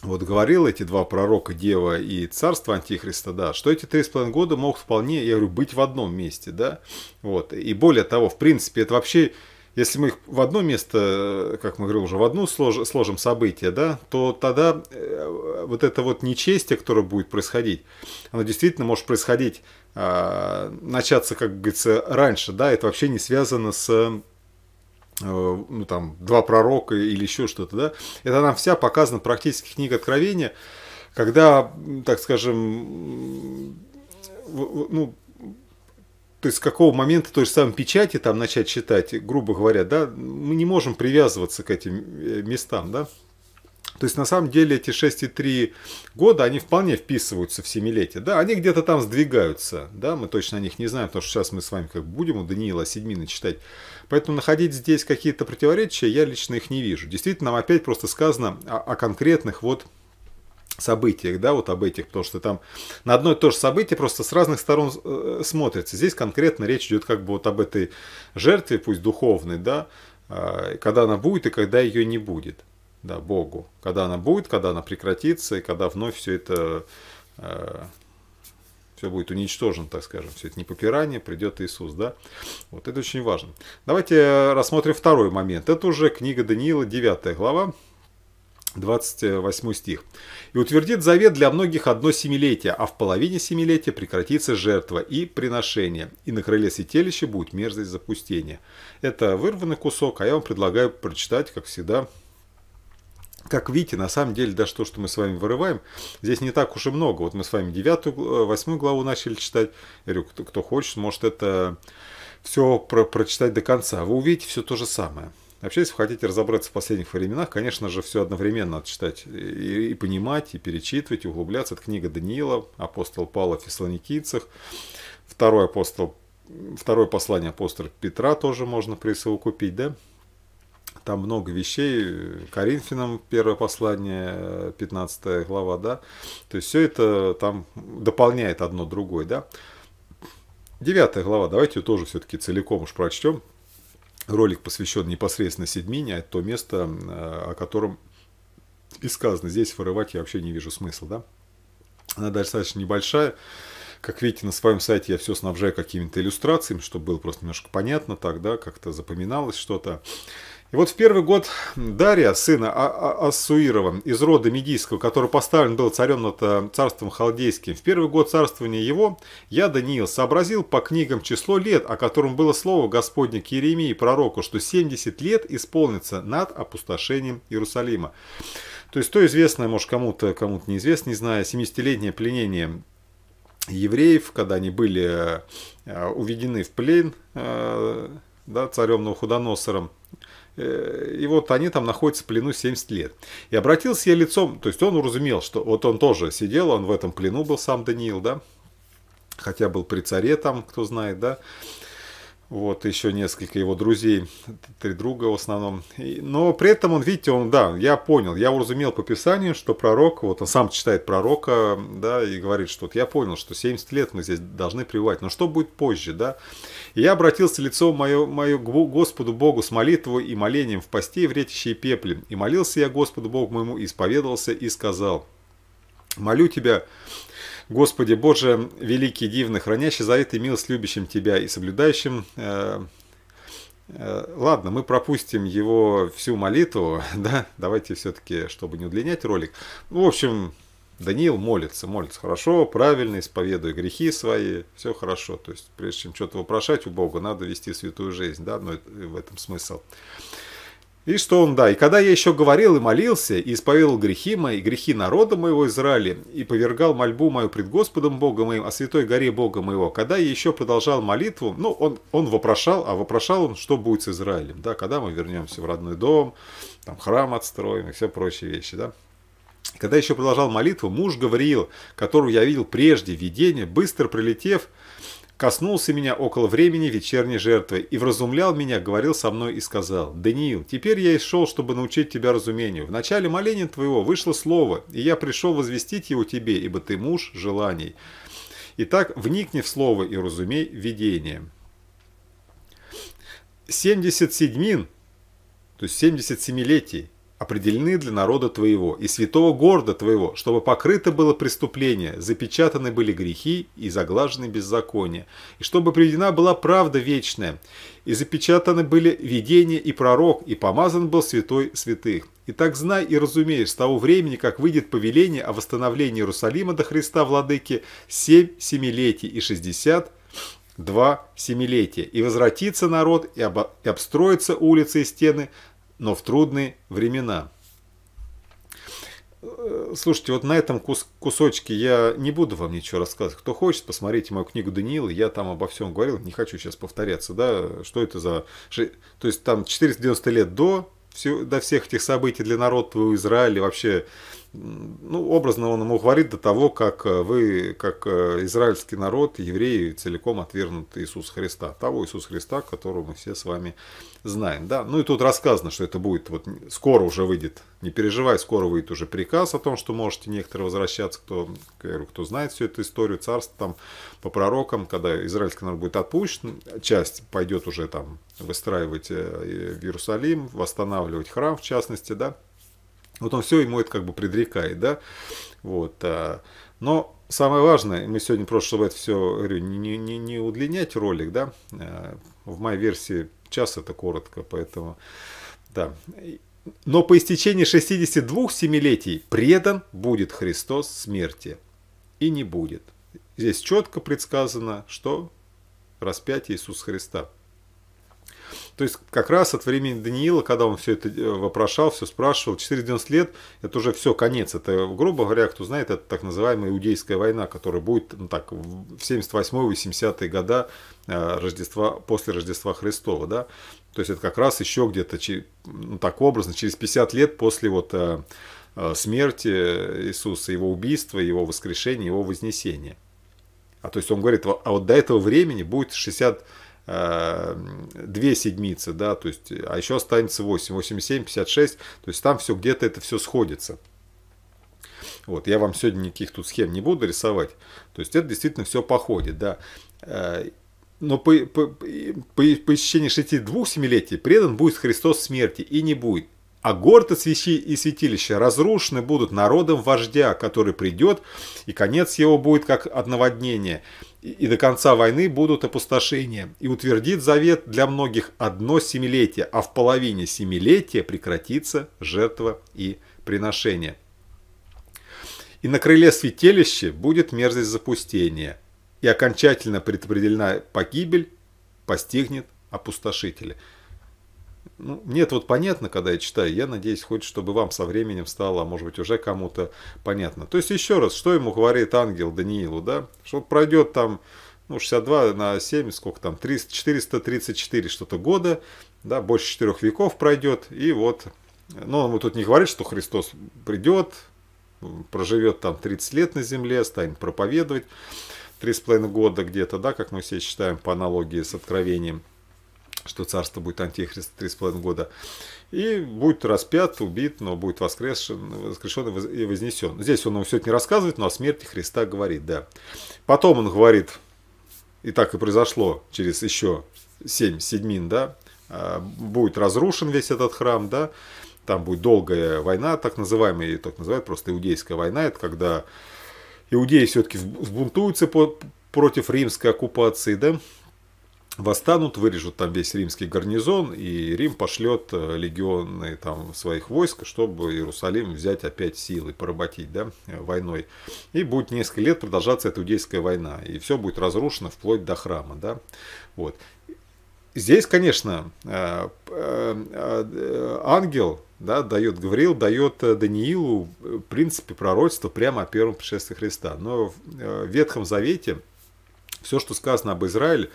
вот говорил, эти два пророка, Дева и Царство Антихриста, да, что эти три с половиной года могут вполне, я говорю, быть в одном месте, да. Вот. И более того, в принципе, это вообще... Если мы их в одно место, как мы говорим, уже в одну сложим события, да, то тогда вот это вот нечестие, которое будет происходить, оно действительно может происходить, начаться, как говорится, раньше, да, это вообще не связано с, ну, там, два пророка или еще что-то, да. Это нам вся показана практически книга Откровения, когда, так скажем, ну, то есть с какого момента той же самой печати там начать читать, грубо говоря, да, мы не можем привязываться к этим местам, да. То есть на самом деле эти шесть и три года, они вполне вписываются в семилетие, да, они где-то там сдвигаются, да, мы точно о них не знаем, потому что сейчас мы с вами как будем у Даниила седьмины читать. Поэтому находить здесь какие-то противоречия, я лично их не вижу. Действительно, нам опять просто сказано о, о конкретных вот событиях, да, вот об этих, потому что там на одно и то же событие просто с разных сторон э, смотрится. Здесь конкретно речь идет как бы вот об этой жертве, пусть духовной, да, э, когда она будет и когда ее не будет, да, Богу. Когда она будет, когда она прекратится и когда вновь все это, э, все будет уничтожено, так скажем, все это непопирание, придет Иисус, да. Вот это очень важно. Давайте рассмотрим второй момент. Это уже книга Даниила, девятая глава. двадцать восьмой стих. «И утвердит завет для многих одно семилетие, а в половине семилетия прекратится жертва и приношение, и на крыле святилища будет мерзость запустения». Это вырванный кусок, а я вам предлагаю прочитать, как всегда. Как видите, на самом деле, даже то, что мы с вами вырываем, здесь не так уж и много. Вот мы с вами девятую, восьмую главу начали читать. Я говорю, кто, кто хочет, может это все про, прочитать до конца. Вы увидите все то же самое. Вообще, если вы хотите разобраться в последних временах, конечно же, все одновременно надо читать и, и понимать, и перечитывать, и углубляться. Это книга Даниила, апостол Павла в Фессалоникийцах, второй апостол, второе послание апостола Петра тоже можно присовокупить, да? Там много вещей, Коринфянам первое послание, пятнадцатая глава, да? То есть все это там дополняет одно другое, да? девятая глава, давайте ее тоже все-таки целиком уж прочтем. Ролик посвящен непосредственно седьмине, а это то место, о котором и сказано. Здесь вырывать я вообще не вижу смысла, да? Она достаточно небольшая. Как видите, на своем сайте я все снабжаю какими-то иллюстрациями, чтобы было просто немножко понятно так, да, как-то запоминалось что-то. И вот в первый год Дария, сына Ассуирова, из рода Медийского, который поставлен был царем над царством Халдейским, в первый год царствования его, я, Даниил, сообразил по книгам число лет, о котором было слово Господне к Иеремии, пророку, что семьдесят лет исполнится над опустошением Иерусалима. То есть то известное, может, кому-то, кому-то неизвестно, не знаю, семидесятилетнее пленение евреев, когда они были уведены в плен, да, царем Новохудоносором. И вот они там находятся в плену семьдесят лет. И обратился я лицом, то есть он уразумел, что вот он тоже сидел, он в этом плену был, сам Даниил, да, хотя был при царе там, кто знает, да, вот еще несколько его друзей, три друга в основном. Но при этом он, видите, он, да, я понял, я уразумел по Писанию, что пророк, вот он сам читает пророка, да, и говорит, что вот я понял, что семьдесят лет мы здесь должны пребывать, но что будет позже, да. И я обратился лицом мое, мое к Господу Богу с молитвой и молением в посте и в ретище и пепле. И молился я Господу Богу моему, и исповедовался, и сказал: молю тебя, Господи Боже, великий, дивный, хранящий завет и милость любящим Тебя и соблюдающим... Э, э, ладно, мы пропустим его всю молитву, да, давайте все-таки, чтобы не удлинять ролик. Ну, в общем, Даниил молится, молится хорошо, правильно, исповедуя грехи свои, все хорошо. То есть, прежде чем что-то вопрошать у Бога, надо вести святую жизнь, да, но ну, в этом смысл. И что он, да, и когда я еще говорил и молился, и исповедал грехи мои, грехи народа моего Израиля, и повергал мольбу мою пред Господом Богом моим, о святой горе Бога моего, когда я еще продолжал молитву, ну, он, он вопрошал, а вопрошал он, что будет с Израилем, да, когда мы вернемся в родной дом, там храм отстроим и все прочие вещи, да. Когда еще продолжал молитву, муж Гавриил, которого я видел прежде в видении, быстро прилетев, коснулся меня около времени вечерней жертвы и вразумлял меня, говорил со мной и сказал: «Даниил, теперь я и шел, чтобы научить тебя разумению. В начале моления твоего вышло слово, и я пришел возвестить его тебе, ибо ты муж желаний. Итак, вникни в слово и разумей видение». семьдесят седьмин, то есть семьдесят семилетий, определены для народа твоего и святого города твоего, чтобы покрыто было преступление, запечатаны были грехи и заглажены беззакония, и чтобы приведена была правда вечная, и запечатаны были видение и пророк, и помазан был святой святых. Итак, знай и разумеешь, с того времени, как выйдет повеление о восстановлении Иерусалима до Христа Владыки, семь семилетий и шестьдесят два семилетия, и возвратится народ, и, об... и обстроятся улицы и стены, но в трудные времена. Слушайте, вот на этом кус кусочке я не буду вам ничего рассказывать. Кто хочет, посмотрите мою книгу Даниила. Я там обо всем говорил, не хочу сейчас повторяться. Да? Что это за... То есть там четыреста девяносто лет до, все, до всех этих событий для народа твоего Израиля. Вообще, ну, образно он ему говорит до того, как вы, как израильский народ, евреи, целиком отвергнут Иисуса Христа. Того Иисуса Христа, которого мы все с вами знаем, да. Ну и тут рассказано, что это будет, вот скоро уже выйдет, не переживай, скоро выйдет уже приказ о том, что можете некоторые возвращаться, кто, кто знает всю эту историю царства там по пророкам, когда израильский народ будет отпущен, часть пойдет уже там выстраивать в Иерусалим, восстанавливать храм в частности, да. Вот он все ему это как бы предрекает, да. Вот, но... Самое важное, мы сегодня просто, чтобы это все, говорю, не, не, не удлинять ролик, да, в моей версии час это коротко, поэтому, да. Но по истечении шестидесяти двух семилетий предан будет Христос смерти, и не будет. Здесь четко предсказано, что распятие Иисуса Христа. То есть как раз от времени Даниила, когда он все это вопрошал, все спрашивал, четыреста девяносто лет, это уже все, конец. Это, грубо говоря, кто знает, это так называемая Иудейская война, которая будет, ну, так, в семьдесят восьмые-восьмидесятые года Рождества, после Рождества Христова. Да? То есть это как раз еще где-то, ну, так образно, через пятьдесят лет после вот смерти Иисуса, его убийства, его воскрешения, его вознесения. А то есть он говорит, а вот до этого времени будет шестьдесят две седмицы, да, то есть, а еще останется восемь, восемьдесят семь, пятьдесят шесть, то есть там все где-то это все сходится. Вот, я вам сегодня никаких тут схем не буду рисовать, то есть это действительно все походит, да. Но по, по, по, по истечении шестидесяти двух семилетий предан будет Христос смерти, и не будет. А город и святилища разрушены будут народом вождя, который придет, и конец его будет как от наводнения. И до конца войны будут опустошения. И утвердит завет для многих одно семилетие, а в половине семилетия прекратится жертва и приношение. И на крыле святилища будет мерзость запустения, и окончательно предопределена погибель, постигнет опустошителя. Ну, мне это вот понятно, когда я читаю. Я надеюсь, хоть чтобы вам со временем стало, а может быть, уже кому-то понятно. То есть, еще раз, что ему говорит ангел Даниилу, да? Что пройдет там, ну, шестьдесят два на семь, сколько там, триста, четыреста тридцать четыре что-то года, да, больше четырех веков пройдет, и вот, ну, он тут не говорит, что Христос придет, проживет там тридцать лет на земле, станет проповедовать, три с половиной года где-то, да, как мы все считаем по аналогии с Откровением, что царство будет антихрист три с половиной года, и будет распят, убит, но будет воскрешен, воскрешен и вознесен. Здесь он нам все это не рассказывает, но о смерти Христа говорит, да. Потом он говорит, и так и произошло, через еще семь седьмин, да, будет разрушен весь этот храм, да, там будет долгая война, так называемая, ее так называют просто иудейская война, это когда иудеи все-таки взбунтуются по, против римской оккупации, да, восстанут, вырежут там весь римский гарнизон, и Рим пошлет легионы там своих войск, чтобы Иерусалим взять опять силой, поработить, да, войной. И будет несколько лет продолжаться эта иудейская война, и все будет разрушено вплоть до храма, да, вот. Здесь, конечно, ангел, да, дает, Гавриил дает Даниилу в принципе пророчество прямо о первом пришествии Христа. Но в Ветхом Завете все, что сказано об Израиле,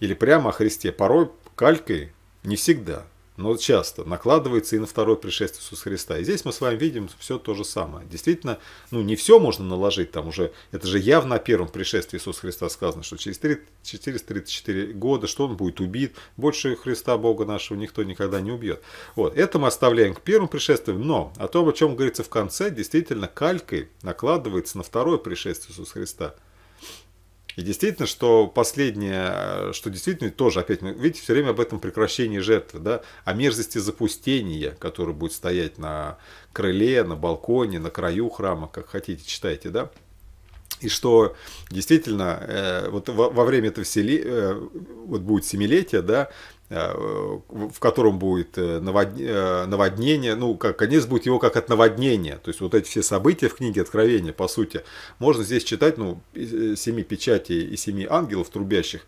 или прямо о Христе, порой калькой, не всегда, но часто накладывается и на второе пришествие Иисуса Христа. И здесь мы с вами видим все то же самое. Действительно, ну не все можно наложить, там уже, это же явно о первом пришествии Иисуса Христа сказано, что через четыреста тридцать четыре года, что он будет убит, больше Христа Бога нашего никто никогда не убьет. Вот, это мы оставляем к первому пришествию, но о том, о чем говорится в конце, действительно калькой накладывается на второе пришествие Иисуса Христа. И действительно, что последнее, что действительно тоже, опять мы, видите, все время об этом прекращении жертвы, да, о мерзости запустения, которое будет стоять на крыле, на балконе, на краю храма, как хотите, читайте, да. И что действительно, э, вот во, во время этого сели, э, вот будет семилетие, да, в котором будет наводнение, ну, как конец будет его как от наводнения. То есть вот эти все события в книге Откровения, по сути, можно здесь читать, ну, семи печатей и семи ангелов трубящих,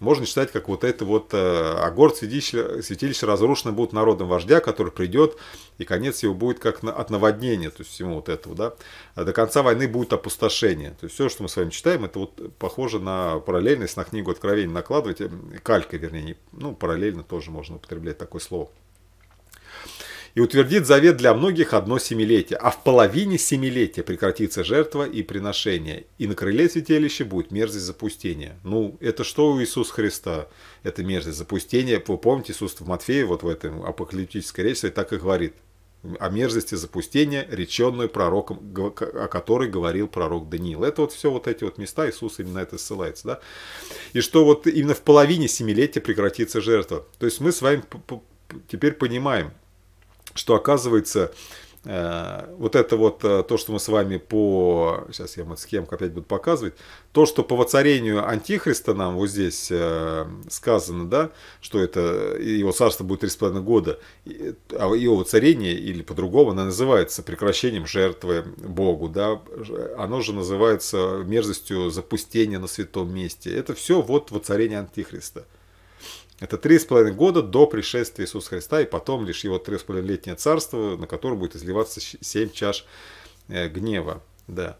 можно читать, как вот это вот огород святилища, святилища разрушены будут народом вождя, который придет, и конец его будет как от наводнения, то есть всему вот этого, да. А до конца войны будет опустошение. То есть все, что мы с вами читаем, это вот похоже на параллельность, на книгу Откровения накладывать, калька, вернее, ну, параллельно тоже можно употреблять такое слово. И утвердит завет для многих одно семилетие, а в половине семилетия прекратится жертва и приношение, и на крыле святилища будет мерзость запустения. Ну, это что у Иисуса Христа? Это мерзость запустения. Вы помните, Иисус в Матфея, вот в этом апокалиптической речи, так и говорит о мерзости запустения, реченную пророком, о которой говорил пророк Даниил. Это вот все вот эти вот места, Иисус именно это ссылается, да? И что вот именно в половине семилетия прекратится жертва. То есть мы с вами теперь понимаем, что оказывается, э, вот это вот э, то, что мы с вами по... Сейчас я вам эту схемку опять буду показывать. То, что по воцарению Антихриста нам вот здесь э, сказано, да, что это его царство будет три с половиной года, и, а его воцарение, или по-другому, оно называется прекращением жертвы Богу, да, оно же называется мерзостью запустения на святом месте. Это все вот воцарение Антихриста. Это три с половиной года до пришествия Иисуса Христа, и потом лишь его три с половиной летнее царство, на которое будет изливаться семь чаш гнева. Да.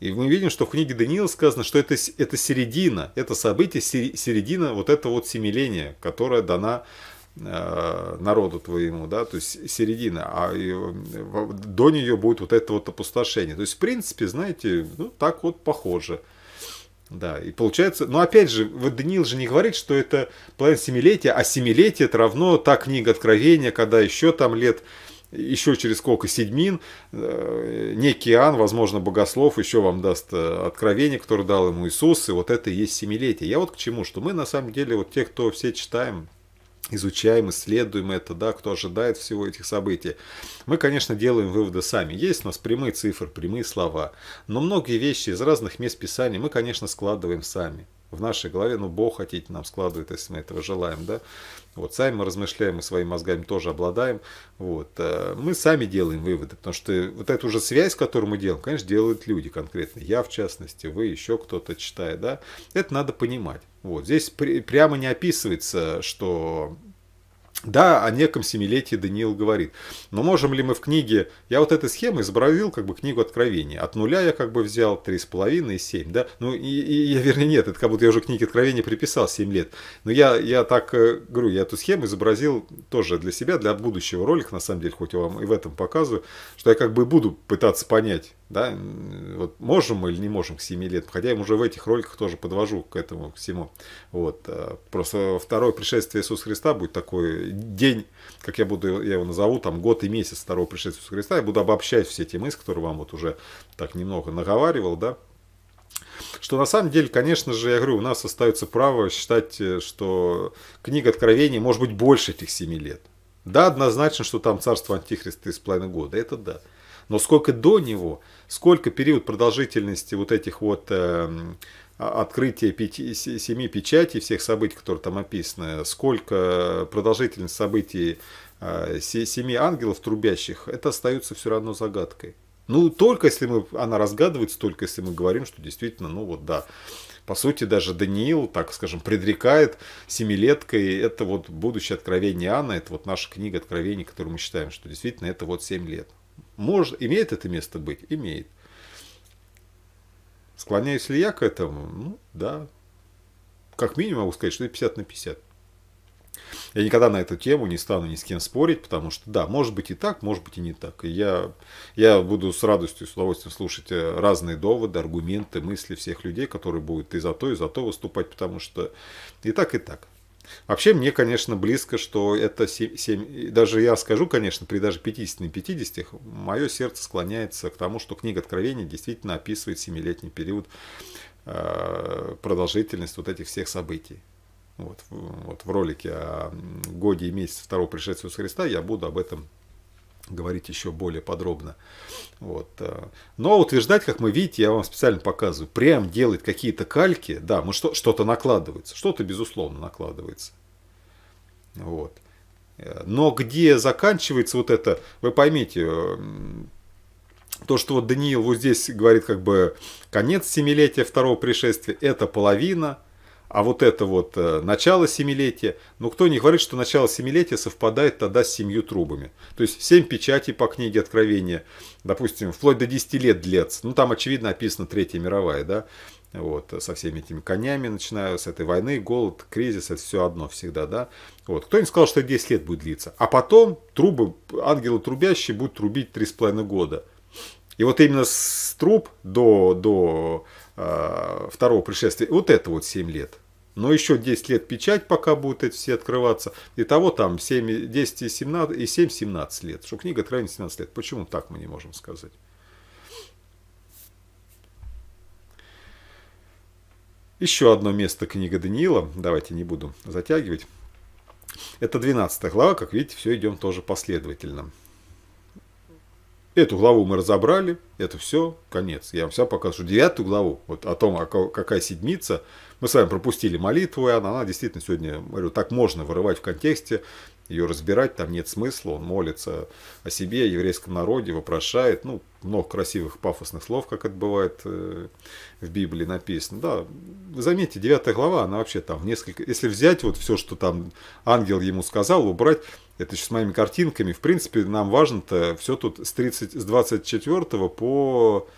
И мы видим, что в книге Даниила сказано, что это, это середина, это событие, середина вот этого вот семиления, которое дана народу твоему, да, то есть середина, а до нее будет вот это вот опустошение. То есть, в принципе, знаете, ну так вот похоже. Да, и получается, но опять же, вот Даниил же не говорит, что это половина семилетия, а семилетие это равно та книга Откровения, когда еще там лет, еще через сколько, седьмин, э, некий Иоанн, возможно, Богослов, еще вам даст откровение, которое дал ему Иисус, и вот это и есть семилетие. Я вот к чему, что мы на самом деле, вот те, кто все читаем, изучаем, исследуем это, да, кто ожидает всего этих событий. Мы, конечно, делаем выводы сами. Есть у нас прямые цифры, прямые слова. Но многие вещи из разных мест Писания мы, конечно, складываем сами. В нашей голове, ну, Бог хотите нам складывает, если мы этого желаем, да. Вот, сами мы размышляем, мы своими мозгами тоже обладаем. Вот, мы сами делаем выводы, потому что вот эту уже связь, которую мы делаем, конечно, делают люди конкретно. Я, в частности, вы, еще кто-то читает, да. Это надо понимать. Вот, здесь при, прямо не описывается, что Да, о неком семилетии Даниил говорит. Но можем ли мы в книге... Я вот этой схемой изобразил как бы книгу Откровения. От нуля я как бы взял три с половиной и семь. Да? Ну, и, и, вернее, нет, это как будто я уже книге Откровения приписал семь лет. Но я, я так говорю, я эту схему изобразил тоже для себя, для будущего ролика, на самом деле, хоть я вам и в этом показываю, что я как бы буду пытаться понять, да, вот можем мы или не можем к семи лет, хотя я уже в этих роликах тоже подвожу к этому к всему. Вот. Просто второе пришествие Иисуса Христа будет такой день, как я буду, я его назову, там год и месяц второго пришествия Иисуса Христа. Я буду обобщать все те мысли, которые вам вот уже так немного наговаривал, да. Что на самом деле, конечно же, я говорю, у нас остается право считать, что книга Откровения может быть больше этих семи лет. Да, однозначно, что там царство Антихриста из половиной года, это да. Но сколько до него, сколько период продолжительности вот этих вот э, открытия пяти, семи печатей, всех событий, которые там описаны, сколько продолжительность событий э, семи ангелов трубящих, это остается все равно загадкой. Ну, только если мы, она разгадывается, только если мы говорим, что действительно, ну вот да. По сути, даже Даниил, так скажем, предрекает семилеткой, это вот будущее откровение Иоанна, это вот наша книга Откровений, которую мы считаем, что действительно это вот семь лет. Может, имеет это место быть? Имеет. Склоняюсь ли я к этому? Ну, да. Как минимум могу сказать, что это пятьдесят на пятьдесят. Я никогда на эту тему не стану ни с кем спорить, потому что, да, может быть и так, может быть и не так. И я, я буду с радостью, с удовольствием слушать разные доводы, аргументы, мысли всех людей, которые будут и за то, и за то выступать, потому что и так, и так. Вообще, мне, конечно, близко, что это семь, семь, даже я скажу, конечно, при даже пятидесяти на пятидесяти, мое сердце склоняется к тому, что книга Откровения действительно описывает семилетний период продолжительность вот этих всех событий. Вот, вот в ролике о годе и месяце второго пришествия Иисуса Христа я буду об этом говорить еще более подробно. Вот. Но утверждать, как мы видите, я вам специально показываю, прям делать какие-то кальки, да, мы что, что-то накладывается, что-то безусловно накладывается. Вот. Но где заканчивается вот это, вы поймите, то, что вот Даниил вот здесь говорит как бы конец семилетия второго пришествия, это половина. А вот это вот начало семилетия, ну кто не говорит, что начало семилетия совпадает тогда с семью трубами. То есть семь печатей по книге Откровения, допустим, вплоть до десяти лет длится. Ну там очевидно описана Третья мировая, да, вот, со всеми этими конями, начиная с этой войны, голод, кризис, это все одно всегда, да. Вот, кто не сказал, что десять лет будет длиться, а потом трубы, ангелы трубящие будут трубить три с половиной года. И вот именно с труб до, до э, второго пришествия, вот это вот семь лет. Но еще десять лет печать, пока будут эти все открываться. Итого там семь, десять и семнадцать, и семь, семнадцать лет. Что книга Откровения семнадцать лет. Почему так мы не можем сказать? Еще одно место книга Даниила. Давайте не буду затягивать. Это двенадцатая глава. Как видите, все идем тоже последовательно. Эту главу мы разобрали. Это все, конец. Я вам все покажу. Девятую главу, вот о том, какая седмица. Мы с вами пропустили молитву, и она, она действительно сегодня, говорю, так можно вырывать в контексте, ее разбирать, там нет смысла. Он молится о себе, о еврейском народе, вопрошает. Ну, много красивых пафосных слов, как это бывает в Библии написано. Да, вы заметите, девятая глава, она вообще там несколько... Если взять вот все, что там ангел ему сказал, убрать, это еще с моими картинками. В принципе, нам важно-то все тут с, тридцать, с двадцать четвёртого по...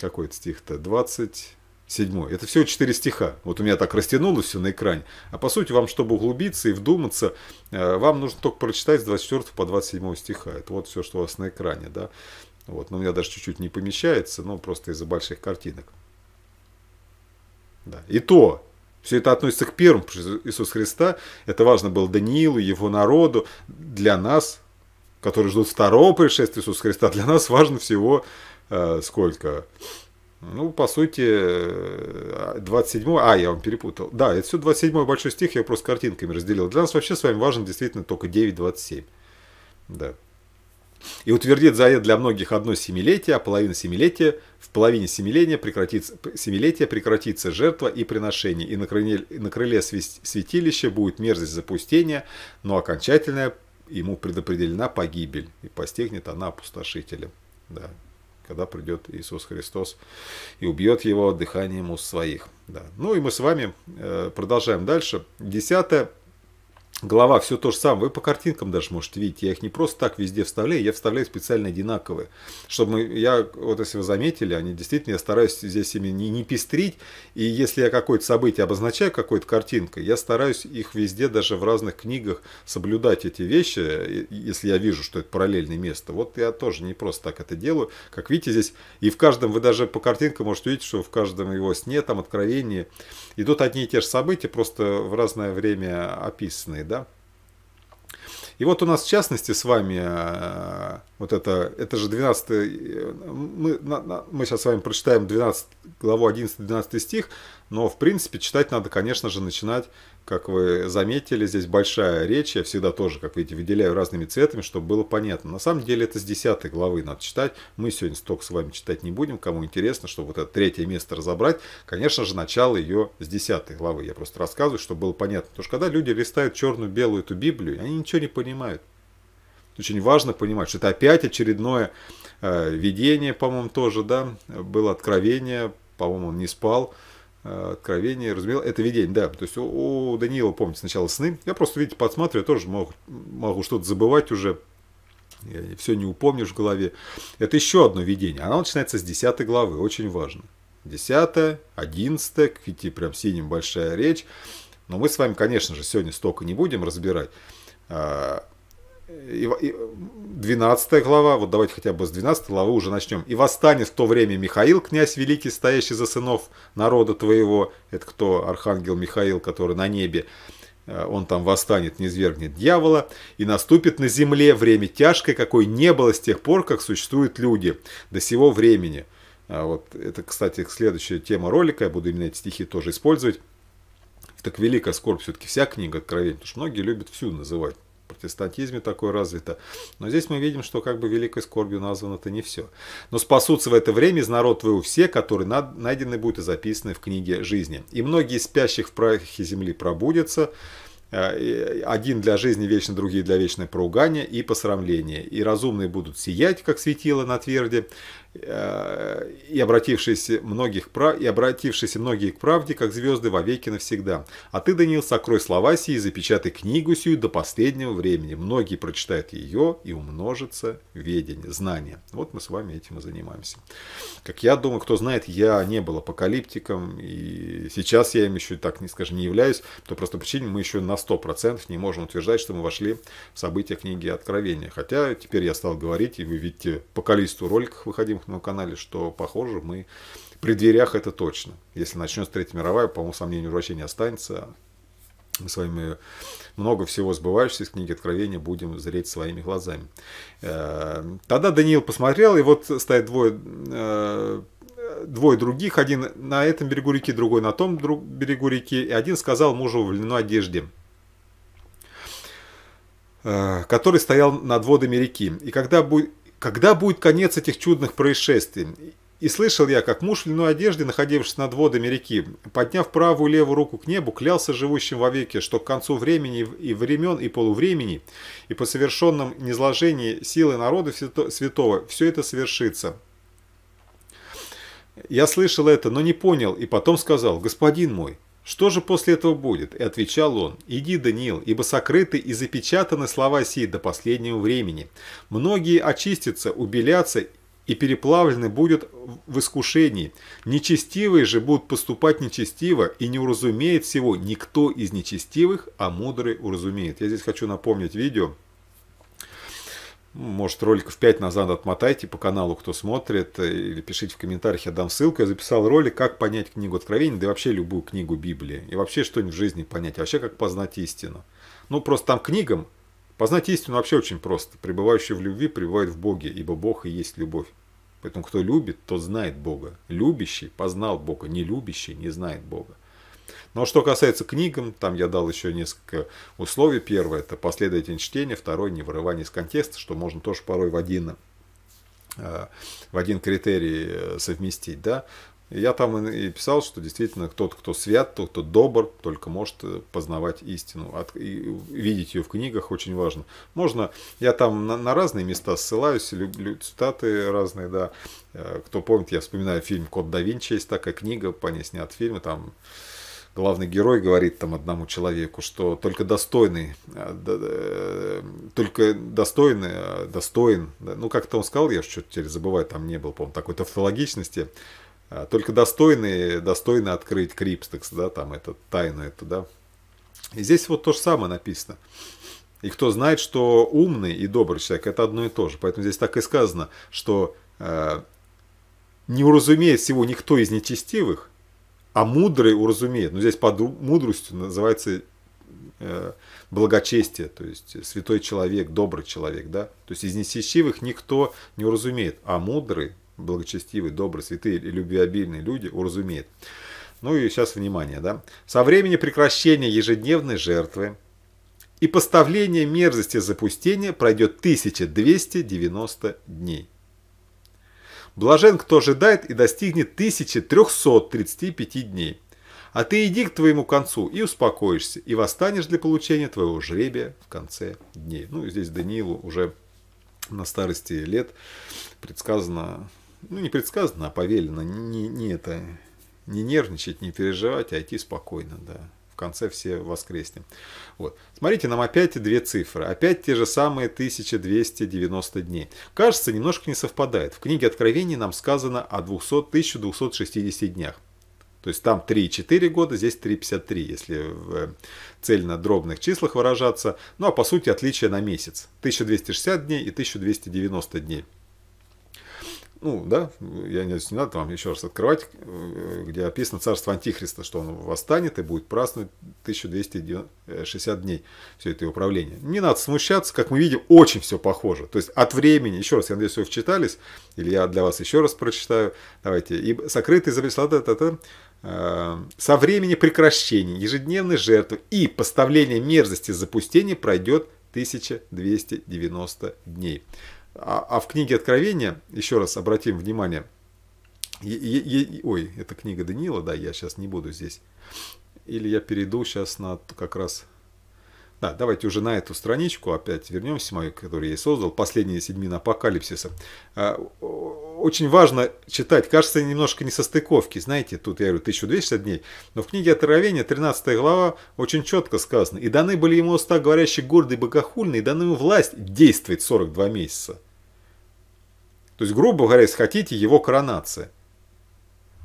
Какой-то стих-то? двадцать... Седьмой. Это всего четыре стиха. Вот у меня так растянулось все на экране. А по сути, вам, чтобы углубиться и вдуматься, вам нужно только прочитать с двадцать четвёртого по двадцать седьмой стиха. Это вот все, что у вас на экране. Да? Вот. Но у меня даже чуть-чуть не помещается, но просто из-за больших картинок. Да. И то, все это относится к первому Иисусу Христа. Это важно было Даниилу, его народу, для нас, которые ждут второго пришествия Иисуса Христа. Для нас важно всего э, сколько... Ну, по сути, двадцать седьмой... А, я вам перепутал. Да, это все двадцать седьмой большой стих, я просто картинками разделил. Для нас вообще с вами важен действительно только девять двадцать семь. Да. И утвердит завет для многих одно семилетие, а половина семилетия, в половине семилетия прекратится, семилетия прекратится жертва и приношение. И на крыле, на крыле святилища будет мерзость запустения, но окончательная ему предопределена погибель. И постигнет она опустошителя. Да. Когда придет Иисус Христос и убьет его дыханием уст своих. Да. Ну и мы с вами продолжаем дальше. Десятая глава, все то же самое. Вы по картинкам даже можете видеть. Я их не просто так везде вставляю, я вставляю специально одинаковые. Чтобы мы, я, вот если вы заметили, они действительно, я стараюсь здесь ими не, не пестрить. И если я какое-то событие обозначаю какой-то картинкой, я стараюсь их везде, даже в разных книгах, соблюдать эти вещи, если я вижу, что это параллельное место. Вот я тоже не просто так это делаю. Как видите, здесь и в каждом, вы даже по картинкам можете увидеть, что в каждом его сне, там, откровении, идут одни и те же события, просто в разное время описанные. Да? И вот у нас, в частности, с вами, вот это, это же двенадцатый, мы, мы сейчас с вами прочитаем двенадцатую главу, одиннадцатый-двенадцатый стих, но, в принципе, читать надо, конечно же, начинать, как вы заметили, здесь большая речь, я всегда тоже, как видите, выделяю разными цветами, чтобы было понятно. На самом деле, это с десятой главы надо читать, мы сегодня столько с вами читать не будем, кому интересно, чтобы вот это третье место разобрать, конечно же, начало ее с десятой главы, я просто рассказываю, чтобы было понятно, потому что когда люди листают черную-белую эту Библию, они ничего не понимают. Понимают. Очень важно понимать, что это опять очередное э, видение, по-моему, тоже, да, было откровение, по-моему, он не спал, э, откровение, разумел, это видение, да, то есть у, у Даниила, помните, сначала сны, я просто, видите, подсматриваю, я тоже могу, могу что-то забывать уже, я все не упомнишь в голове, это еще одно видение, оно начинается с десятой главы, очень важно, десятая, одиннадцатая, видите, прям синим большая речь, но мы с вами, конечно же, сегодня столько не будем разбирать. двенадцатая глава, вот давайте хотя бы с двенадцатой главы уже начнем. «И восстанет в то время Михаил, князь великий, стоящий за сынов народа твоего». Это кто? Архангел Михаил, который на небе. Он там восстанет, низвергнет дьявола. «И наступит на земле время тяжкое, какое не было с тех пор, как существуют люди, до сего времени». Вот это, кстати, следующая тема ролика. Я буду именно эти стихи тоже использовать. Так великая скорбь все-таки вся книга Откровения, потому что многие любят всю называть. В протестантизме такое развито. Но здесь мы видим, что как бы великой скорбью названо-то не все. «Но спасутся в это время из народа твоего все, которые найдены будут и записаны в книге жизни. И многие спящих в прахе земли пробудятся». Один для жизни вечно, другие для вечного поругания и посрамления. И разумные будут сиять, как светило на тверде, и обратившиеся, многих, и обратившиеся многие к правде, как звезды вовеки навсегда. А ты, Даниил, сокрой слова сии и запечатай книгу сию до последнего времени. Многие прочитают ее, и умножится ведение, знание». Вот мы с вами этим и занимаемся. Как я думаю, кто знает, я не был апокалиптиком, и сейчас я им еще так, не скажем, не являюсь, то просто причине мы еще на сто процентов не можем утверждать, что мы вошли в события книги Откровения. Хотя теперь я стал говорить, и вы видите по количеству роликов, выходимых на моем канале, что, похоже, мы при дверях это точно. Если начнется Третья мировая, по-моему, сомнений вообще не останется. Мы с вами много всего сбывающегося из книги Откровения будем зреть своими глазами. Тогда Даниил посмотрел, и вот стоят двое... Двое других, один на этом берегу реки, другой на том берегу реки, и один сказал мужу в льняной одежде, который стоял над водами реки: «И когда будет, когда будет конец этих чудных происшествий? И слышал я, как муж в льняной одежде, находившись над водами реки, подняв правую и левую руку к небу, клялся живущим вовеки, что к концу времени и времен, и полувремени, и по совершенном низложении силы народа святого все это совершится. Я слышал это, но не понял, и потом сказал: господин мой, что же после этого будет? И отвечал он: иди, Даниил, ибо сокрыты и запечатаны слова сии до последнего времени. Многие очистятся, убелятся и переплавлены будут в искушении. Нечестивые же будут поступать нечестиво, и не уразумеет всего никто из нечестивых, а мудрый уразумеет». Я здесь хочу напомнить видео. Может, роликов пять назад отмотайте по каналу, кто смотрит, или пишите в комментариях, я дам ссылку. Я записал ролик, как понять книгу Откровения, да и вообще любую книгу Библии. И вообще что-нибудь в жизни понять, вообще как познать истину. Ну, просто там книгам познать истину вообще очень просто. Пребывающий в любви пребывает в Боге, ибо Бог и есть любовь. Поэтому кто любит, тот знает Бога. Любящий познал Бога, нелюбящий не знает Бога. Но что касается книгам, там я дал еще несколько условий. Первое – это последовательное чтение, второе – не вырывание из контекста, что можно тоже порой в один, в один критерий совместить. Да? Я там и писал, что действительно тот, кто свят, тот, кто добр, только может познавать истину. И видеть ее в книгах очень важно. Можно, я там на, на разные места ссылаюсь, люблю цитаты разные. Да. Кто помнит, я вспоминаю фильм «Код да Винчи», есть такая книга, по ней снят фильм, и там... главный герой говорит там одному человеку, что только достойный, только достойный, достоин, ну как-то он сказал, я что-то теперь забываю, там не было, по-моему, такой тавтологичности, только достойный, достойно открыть крипстекс, да, там это тайну эту, да. И здесь вот то же самое написано. И кто знает, что умный и добрый человек – это одно и то же. Поэтому здесь так и сказано, что э, не уразумеет всего никто из нечестивых, а мудрый уразумеет. Но здесь под мудростью называется э, благочестие, то есть святой человек, добрый человек. Да? То есть из нечестивых никто не уразумеет, а мудрый, благочестивый, добрый, святые и любвеобильные люди уразумеют. Ну и сейчас внимание. Да? Со времени прекращения ежедневной жертвы и поставление мерзости запустения пройдет тысяча двести девяносто дней. Блажен, кто ожидает и достигнет тысячи трёхсот тридцати пяти дней. А ты иди к твоему концу и успокоишься, и восстанешь для получения твоего жребия в конце дней. Ну, здесь Даниилу уже на старости лет предсказано, ну не предсказано, а повелено, не, не, это, не нервничать, не переживать, а идти спокойно, да. В конце все воскреснем. Вот. Смотрите, нам опять две цифры. Опять те же самые тысяча двести девяносто дней. Кажется, немножко не совпадает. В книге Откровений нам сказано о двухсот, тысяче двухсот шестидесяти днях. То есть там три и четыре года, здесь три и пятьдесят три, если в цельно-дробных числах выражаться. Ну а по сути отличие на месяц. тысяча двести шестьдесят дней и тысяча двести девяносто дней. Ну, да, я не, не надо вам еще раз открывать, где описано царство Антихриста, что он восстанет и будет праздновать тысячу двести шестьдесят дней все это его правление. Не надо смущаться, как мы видим, очень все похоже. То есть от времени, еще раз, я надеюсь, вы вчитались, или я для вас еще раз прочитаю. Давайте. И сокрытые записи со времени прекращения ежедневной жертвы и поставления мерзости запустения пройдет тысяча двести девяносто дней. А в книге Откровения, еще раз обратим внимание, е, е, е, ой, это книга Даниила, да, я сейчас не буду здесь, или я перейду сейчас на как раз, да, давайте уже на эту страничку опять вернемся, мою, которую я и создал, последние седьмины апокалипсиса. Очень важно читать, кажется, немножко несостыковки, знаете, тут я говорю тысяча двести шестьдесят дней, но в книге Откровения тринадцатая глава очень четко сказано, и даны были ему уста говорящие гордый и богохульный, и даны ему власть действовать сорок два месяца. То есть, грубо говоря, если хотите, его коронация.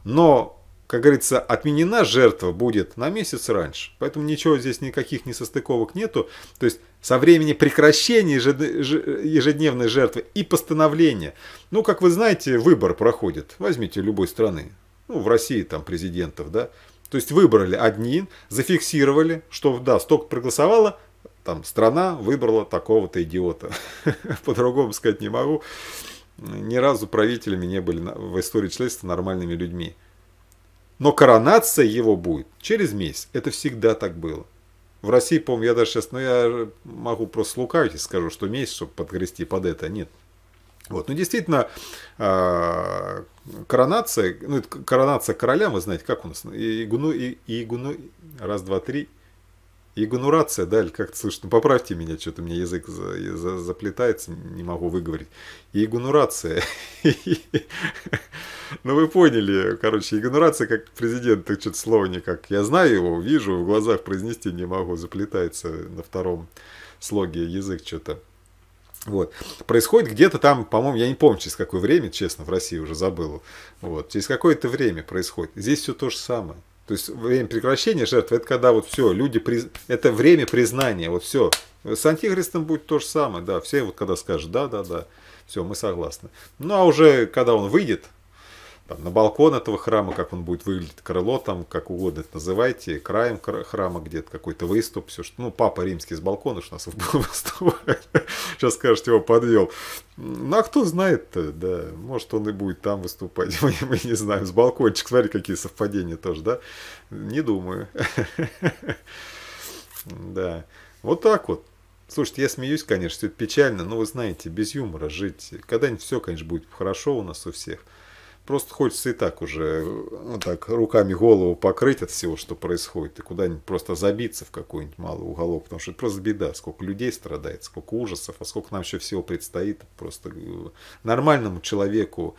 Но, как говорится, отменена жертва будет на месяц раньше. Поэтому ничего здесь, никаких несостыковок нету. То есть, со времени прекращения ежедневной жертвы и постановления. Ну, как вы знаете, выбор проходит. Возьмите любой страны. Ну, в России там президентов, да. То есть, выбрали одни, зафиксировали, что да, столько проголосовало, там страна выбрала такого-то идиота. По-другому сказать не могу. Ни разу правителями не были в истории человечества нормальными людьми. Но коронация его будет через месяц. Это всегда так было. В России, по-моему, я даже сейчас, ну я могу просто лукавить и скажу, что месяц, чтобы подгрести под это, нет. Вот. Но действительно, коронация, ну, коронация короля, вы знаете, как у нас, игуну, и, игуну, раз, два, три, игунурация, да, или как-то слышно, поправьте меня, что-то мне язык за, за, заплетается, не могу выговорить. Игунурация. Ну вы поняли, короче, игунурация как президент, так что-то слово никак. Я знаю его, вижу, в глазах произнести не могу, заплетается на втором слоге язык что-то. Вот. Происходит где-то там, по-моему, я не помню, через какое время, честно, в России уже забыл. Вот. Через какое-то время происходит. Здесь все то же самое. То есть время прекращения жертвы, это когда вот все, люди, приз... это время признания, вот все. С Антихристом будет то же самое, да, все вот когда скажут, да, да, да, все, мы согласны. Ну а уже когда он выйдет, там, на балкон этого храма, как он будет выглядеть, крыло там, как угодно это называйте, краем храма где-то, какой-то выступ, все, что, ну, папа римский с балкона, что у нас выступает, сейчас скажете, его подвел. Ну, а кто знает-то, да, может, он и будет там выступать, мы, мы не знаем, с балкончик, смотри, какие совпадения тоже, да, не думаю. Да, вот так вот. Слушайте, я смеюсь, конечно, все это печально, но вы знаете, без юмора жить, когда-нибудь все, конечно, будет хорошо у нас у всех. Просто хочется и так уже вот так, руками голову покрыть от всего, что происходит, и куда-нибудь просто забиться в какой-нибудь малый уголок, потому что это просто беда, сколько людей страдает, сколько ужасов, а сколько нам еще всего предстоит. Просто нормальному человеку,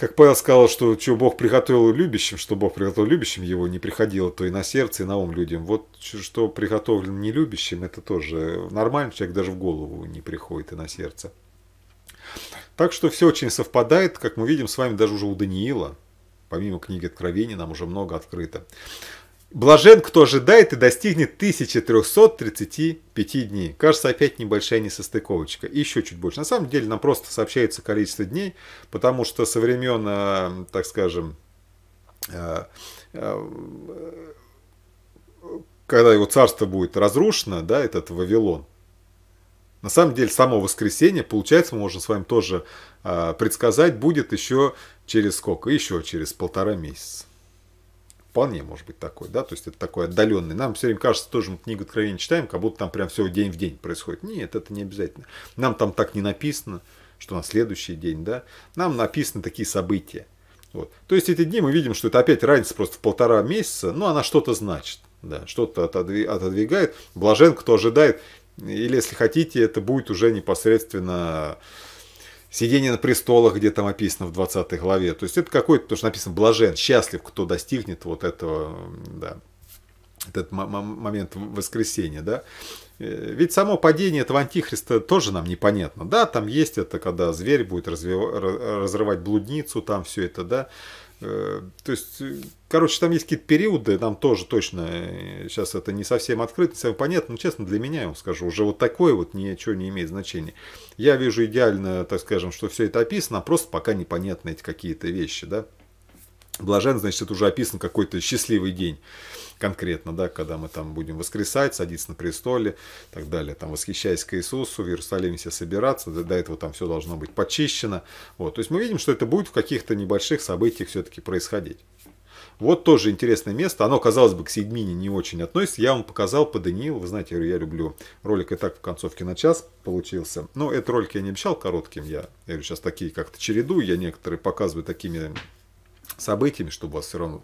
Как Павел сказал, что чего Бог приготовил любящим, что Бог приготовил любящим его, не приходило то и на сердце, и на ум людям. Вот что приготовлено нелюбящим, это тоже нормально, человек даже в голову не приходит и на сердце. Так что все очень совпадает, как мы видим с вами даже уже у Даниила. Помимо книги Откровения нам уже много открыто. Блажен, кто ожидает и достигнет тысячи трёхсот тридцати пяти дней. Кажется, опять небольшая несостыковочка. И еще чуть больше. На самом деле нам просто сообщается количество дней, потому что со времен, так скажем, когда его царство будет разрушено, да, этот Вавилон, на самом деле само воскресенье, получается, мы можем с вами тоже предсказать, будет еще через сколько? Еще через полтора месяца. Вполне может быть такой, да, то есть это такой отдаленный. Нам все время кажется, тоже мы книгу Откровения читаем, как будто там прям все день в день происходит. Нет, это не обязательно. Нам там так не написано, что на следующий день, да. Нам написаны такие события. Вот. То есть эти дни мы видим, что это опять разница просто в полтора месяца, но она что-то значит, да, что-то отодвигает. Блажен, кто ожидает, или если хотите, это будет уже непосредственно... Сидение на престолах, где там описано в двадцатой главе. То есть это какой-то, потому что написано «блажен», «счастлив, кто достигнет вот этого», да, этот момент воскресения. Да. Ведь само падение этого антихриста тоже нам непонятно. Да, там есть это, когда зверь будет разрывать блудницу, там все это, да. То есть, короче, там есть какие-то периоды, нам тоже точно, сейчас это не совсем открыто, не совсем понятно, но честно, для меня, я вам скажу, уже вот такое вот ничего не имеет значения. Я вижу идеально, так скажем, что все это описано, а просто пока непонятны эти какие-то вещи, да. Блажен, значит, это уже описан какой-то счастливый день конкретно, да, когда мы там будем воскресать, садиться на престоле и так далее, там, восхищаясь к Иисусу, в Иерусалиме все собираться, до этого там все должно быть почищено. Вот, то есть мы видим, что это будет в каких-то небольших событиях все-таки происходить. Вот тоже интересное место, оно, казалось бы, к седьмине не очень относится, я вам показал по Даниилу, вы знаете, я люблю ролик и так в концовке на час получился, но этот ролик я не обещал коротким, я, я говорю, сейчас такие как-то чередую, я некоторые показываю такими... событиями, чтобы у вас все равно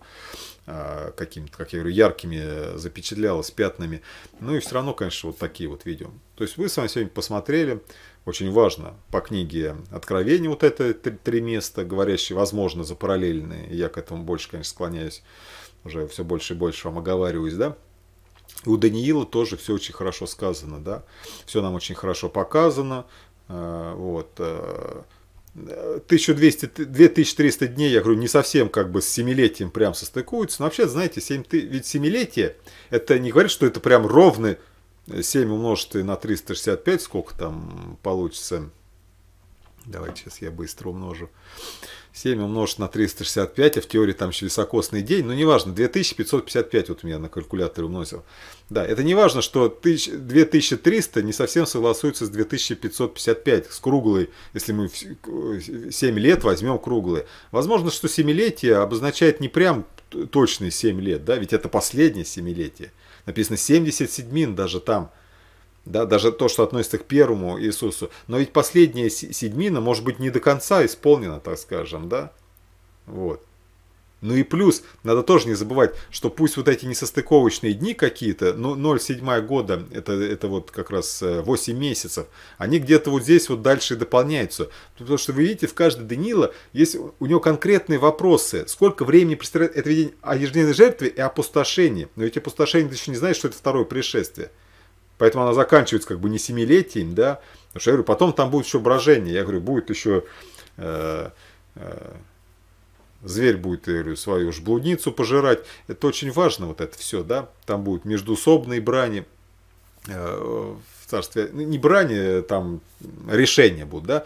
а, какими-то, как я говорю, яркими запечатлялось, пятнами. Ну и все равно, конечно, вот такие вот видео. То есть вы с вами сегодня посмотрели, очень важно, по книге Откровения вот это три, три места, говорящие, возможно, запараллельные. Я к этому больше, конечно, склоняюсь, уже все больше и больше вам оговариваюсь, да. У Даниила тоже все очень хорошо сказано, да. Все нам очень хорошо показано, а, вот... тысяча двести — две тысячи триста дней, я говорю, не совсем как бы с семилетием прям состыкуются, но вообще, знаете, семь, ведь семилетие, это не говорит, что это прям ровно семь умножить на триста шестьдесят пять, сколько там получится, давайте сейчас я быстро умножу, семь умножить на триста шестьдесят пять, а в теории там еще високосный день, но неважно, две тысячи пятьсот пятьдесят пять вот у меня на калькуляторе умножил. Да, это не важно, что две тысячи триста не совсем согласуется с две тысячи пятьсот пятьдесят пять, с круглой, если мы семь лет возьмем круглые. Возможно, что семилетие обозначает не прям точные семь лет, да, ведь это последнее семилетие. Написано семьдесят седьмин даже там. Да, даже то, что относится к первому Иисусу. Но ведь последняя седьмина, может быть, не до конца исполнена, так скажем, да? Вот. Ну и плюс, надо тоже не забывать, что пусть вот эти несостыковочные дни какие-то, но ноль седьмого года, это, это вот как раз восемь месяцев, они где-то вот здесь вот дальше дополняются. Потому что вы видите, в каждой Даниила есть у него конкретные вопросы. Сколько времени представляет это видение о ежедневной жертве и опустошении? Но ведь опустошение, ты еще не знаешь, что это второе пришествие. Поэтому она заканчивается как бы не семилетием, да. Потому что я говорю, потом там будет еще брожение. Я говорю, будет еще э, э, зверь будет, я говорю, свою ж блудницу пожирать. Это очень важно, вот это все, да. Там будут междуусобные брани э, в царстве. Не брани, там решения будут, да.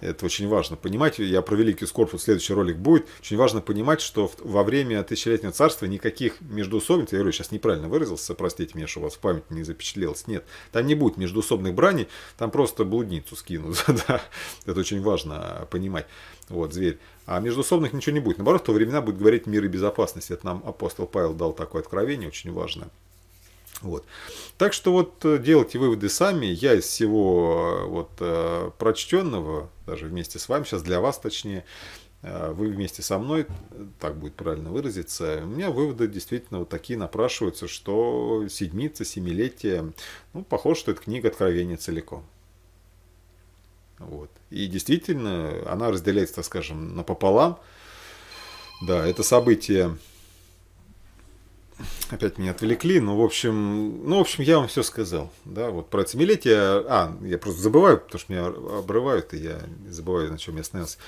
Это очень важно понимать. Я про великий корпус следующий ролик будет. Очень важно понимать, что во время тысячелетнего царства никаких междуусобниц, я говорю, сейчас неправильно выразился, простите меня, что у вас в память не запечатлелось. Нет, там не будет междуусобных браней, там просто блудницу скинут. Это очень важно понимать. Вот, зверь. А междуусобных ничего не будет. Наоборот, в то времена будет говорить мир и безопасность. Это нам апостол Павел дал такое откровение, очень важно. Вот. Так что вот делайте выводы сами. Я из всего вот, э, прочтенного, даже вместе с вами, сейчас для вас точнее, э, вы вместе со мной, так будет правильно выразиться, у меня выводы действительно вот такие напрашиваются, что седмица, семилетие, ну, похоже, что это книга Откровения целиком. Вот. И действительно, она разделяется, так скажем, напополам. Да, это событие... Опять меня отвлекли, но в общем, ну, в общем, я вам все сказал, да, вот про семилетие, а, я просто забываю, потому что меня обрывают, и я забываю, на чем я остановился,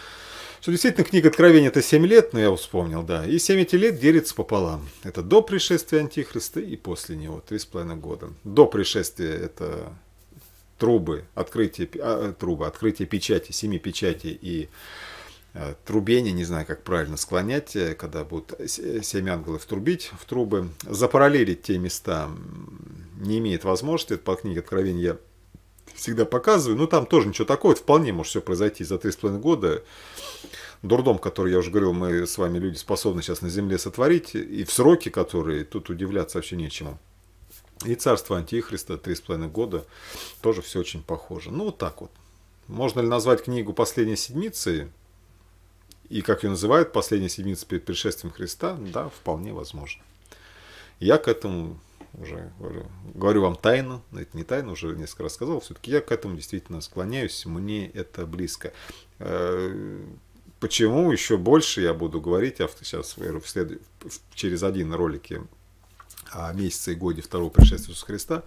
что действительно книга Откровения это семь лет, но я вспомнил, да, и семь этих лет делится пополам, это до пришествия Антихриста и после него, три с половиной года, до пришествия это трубы, открытие, а, трубы, открытие печати, семи печатей и... трубение, не знаю, как правильно склонять, когда будут семь ангелов трубить в трубы. Запараллелить те места не имеет возможности. Это по книге Откровения я всегда показываю. Но там тоже ничего такого. Это вполне может все произойти за три с половиной года. Дурдом, который, я уже говорил, мы с вами, люди, способны сейчас на земле сотворить. И в сроки, которые тут удивляться вообще нечему. И царство Антихриста три с половиной года. Тоже все очень похоже. Ну, вот так вот. Можно ли назвать книгу «Последней седмицей»? И как ее называют, последняя седмица перед пришествием Христа, да, вполне возможно. Я к этому уже говорю, говорю вам тайну, но это не тайна, уже несколько раз сказал, все-таки я к этому действительно склоняюсь, мне это близко. Почему еще больше я буду говорить, я сейчас в след... через один ролик о месяце и годе второго пришествия Иисуса Христа,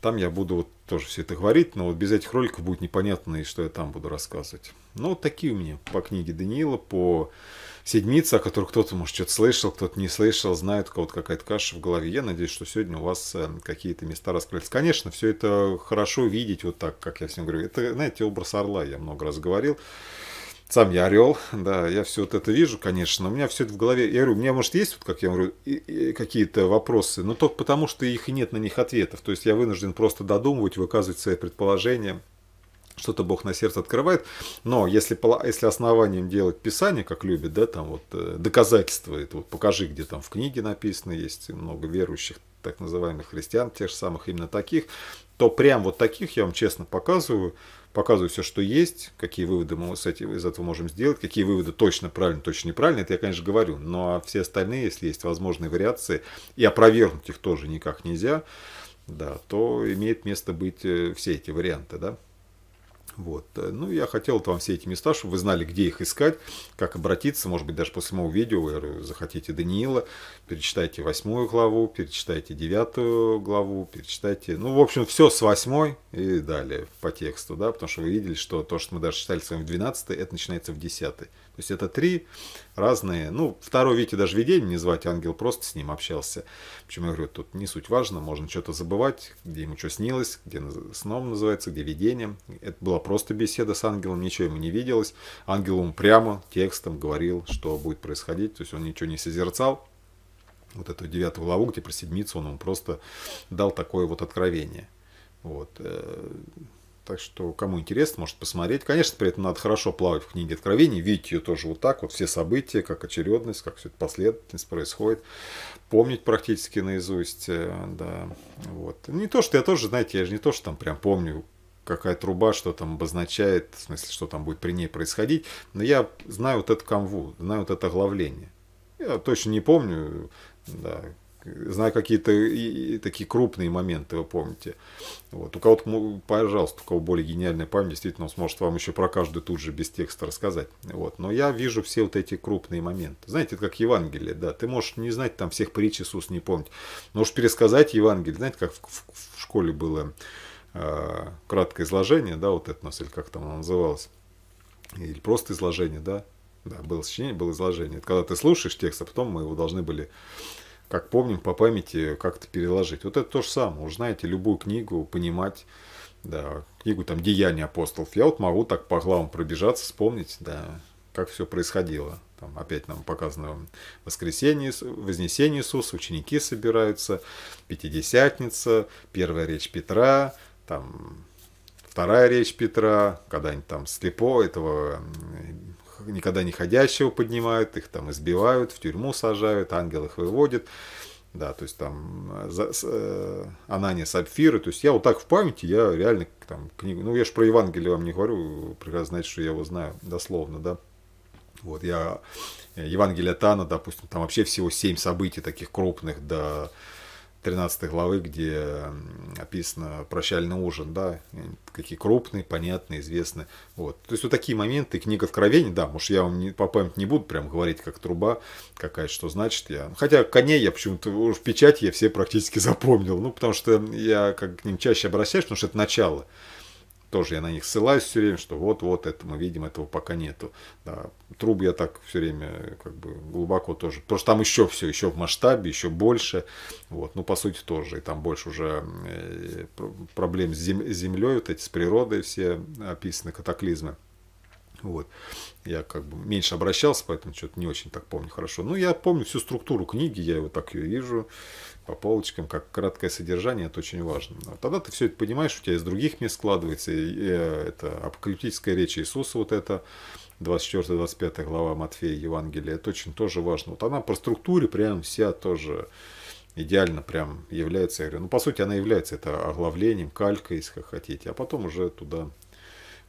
там я буду вот тоже все это говорить, но вот без этих роликов будет непонятно, и что я там буду рассказывать. Ну, вот такие у меня по книге Даниила, по седмице, о которой кто-то, может, что-то слышал, кто-то не слышал, знает, у кого-то какая-то каша в голове. Я надеюсь, что сегодня у вас какие-то места раскрылись. Конечно, все это хорошо видеть вот так, как я всем говорю. Это, знаете, образ орла, я много раз говорил. Сам я орел, да, я все вот это вижу, конечно, у меня все это в голове. Я говорю, у меня, может, есть, вот, как я говорю, какие-то вопросы, но только потому, что их нет на них ответов. То есть я вынужден просто додумывать, выказывать свои предположения, что-то Бог на сердце открывает. Но если, если основанием делать Писание, как любят, да, там вот доказательства, это вот покажи, где там в книге написано, есть много верующих, так называемых христиан, тех же самых именно таких, то прям вот таких я вам честно показываю, показываю все, что есть, какие выводы мы с этим, из этого можем сделать, какие выводы точно правильно, точно неправильно, это я, конечно, говорю. Но все остальные, если есть возможные вариации, и опровергнуть их тоже никак нельзя, да, то имеет место быть все эти варианты, да. Вот. Ну, я хотел вам все эти места, чтобы вы знали, где их искать, как обратиться. Может быть, даже после моего видео вы захотите Даниила, перечитайте восьмую главу, перечитайте девятую главу, перечитайте... Ну, в общем, все с восьмой и далее по тексту, да, потому что вы видели, что то, что мы даже читали с вами в двенадцатой, это начинается в десятой. То есть это три разные... Ну, второй Витя даже видение не звать, ангел просто с ним общался. Почему я говорю, тут не суть важно, можно что-то забывать, где ему что снилось, где сном называется, где видением. Это была просто беседа с ангелом, ничего ему не виделось. Ангел ему прямо текстом говорил, что будет происходить, то есть он ничего не созерцал. Вот эту девятую главу, где про седмицу, он ему просто дал такое вот откровение. Вот. Так что, кому интересно, может посмотреть. Конечно, при этом надо хорошо плавать в книге Откровений, видеть ее тоже вот так, вот все события, как очередность, как все это последовательность происходит, помнить практически наизусть. Да. Вот. Не то, что я тоже, знаете, я же не то, что там прям помню, какая труба, что там обозначает, в смысле, что там будет при ней происходить, но я знаю вот эту канву, знаю вот это оглавление. Я точно не помню, да. Знаю какие-то такие крупные моменты, вы помните. Вот. У кого-то, пожалуйста, у кого более гениальная память, действительно, он сможет вам еще про каждую тут же без текста рассказать. Вот. Но я вижу все вот эти крупные моменты. Знаете, это как Евангелие, да. Ты можешь не знать там всех притч Иисуса, не помнить. Но уж пересказать Евангелие, знаете, как в, в, в школе было э, краткое изложение, да, вот это у нас, или как там оно называлось, или просто изложение, да. Да, было сочинение, было изложение. Это когда ты слушаешь текст, а потом мы его должны были... Как помним, по памяти как-то переложить. Вот это то же самое. Уж знаете, любую книгу понимать, да, книгу там «Деяния апостолов». Я вот могу так по главам пробежаться, вспомнить, да, как все происходило. Там опять нам показано воскресение, вознесение Иисуса, ученики собираются, Пятидесятница, первая речь Петра, там вторая речь Петра, когда они там слепо этого... никогда не ходящего поднимают, их там избивают, в тюрьму сажают, ангел их выводит, да, то есть там за, э, Анания, Сапфира, то есть я вот так в памяти, я реально там книгу, ну я же про Евангелие вам не говорю, прекрасно знаете, что я его знаю дословно, да, вот я, Евангелие Тана, допустим, там вообще всего семь событий таких крупных, да, тринадцатой главы, где описано прощальный ужин, да, какие крупные, понятные, известные. Вот. То есть вот такие моменты, книга Откровения, да, может, я вам не, по памяти не буду прям говорить, как труба какая, что значит я. Хотя коней я почему-то, уж печать я все практически запомнил, ну, потому что я как к ним чаще обращаюсь, потому что это начало. Тоже я на них ссылаюсь все время, что вот-вот это мы видим, этого пока нету. Да. Труб я так все время как бы глубоко тоже. Потому что там еще все, еще в масштабе, еще больше. Вот. Ну, по сути, тоже. И там больше уже проблем с землей, вот эти, с природой все описаны, катаклизмы. Вот. Я как бы меньше обращался, поэтому что-то не очень так помню хорошо. Ну, я помню всю структуру книги, я его так ее вижу, по полочкам, как краткое содержание, это очень важно. А тогда ты все это понимаешь, у тебя из других мест складывается. И это апокалиптическая речь Иисуса, вот это, двадцать четвёртая-двадцать пятая глава Матфея, Евангелия, это очень тоже важно. Вот она по структуре прям вся тоже идеально прям является, я говорю, ну, по сути, она является это оглавлением, калькой, если хотите, а потом уже туда...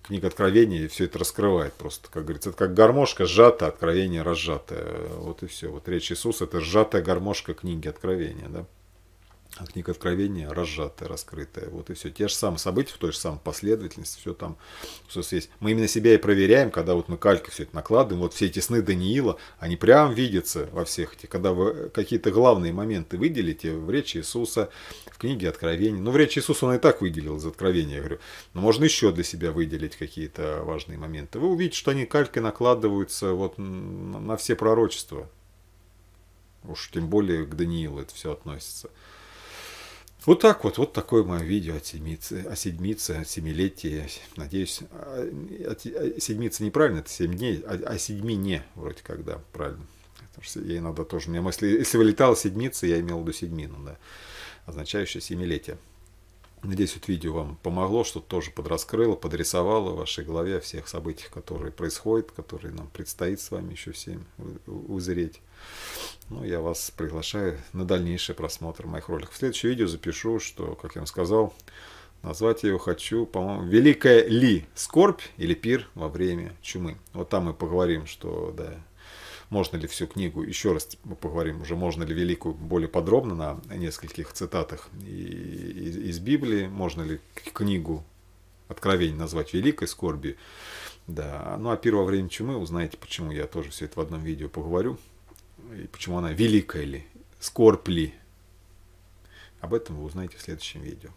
Книга Откровения все это раскрывает просто, как говорится, это как гармошка сжата, Откровение разжатое, вот и все. Вот речь Иисуса — это сжатая гармошка книги Откровения, да? А книга Откровения разжатая, раскрытая, вот и все. Те же самые события, в той же самой последовательности, все там, все есть. Мы именно себя и проверяем, когда вот мы калькой все это накладываем, вот все эти сны Даниила, они прям видятся во всех этих, когда вы какие-то главные моменты выделите в речи Иисуса, в книге Откровения. Ну, в речи Иисуса он и так выделил из Откровения, я говорю. Но можно еще для себя выделить какие-то важные моменты. Вы увидите, что они калькой накладываются вот на все пророчества. Уж тем более к Даниилу это все относится. Вот так вот, вот такое мое видео о седмице, о седмице, о семилетии, надеюсь, седмица неправильно, это семь дней, а седьмине вроде как, да, правильно, потому что я иногда тоже, у меня мысли, если вылетала седмица, я имел в виду седьмину, да, означающее семилетие. Надеюсь, вот видео вам помогло, что-то тоже подраскрыло, подрисовало в вашей голове о всех событиях, которые происходят, которые нам предстоит с вами еще всем узреть. Ну, я вас приглашаю на дальнейший просмотр моих роликов. В следующее видео запишу, что, как я вам сказал, назвать я его хочу, по-моему, «Великая ли скорбь или пир во время чумы?». Вот там мы поговорим, что, да, можно ли всю книгу, еще раз мы поговорим уже, можно ли великую более подробно на нескольких цитатах из, из Библии, можно ли книгу Откровение назвать великой скорбью. Да, ну а пир во время чумы, узнаете, почему я тоже все это в одном видео поговорю. И почему она великая ли, скорбь ли. Об этом вы узнаете в следующем видео.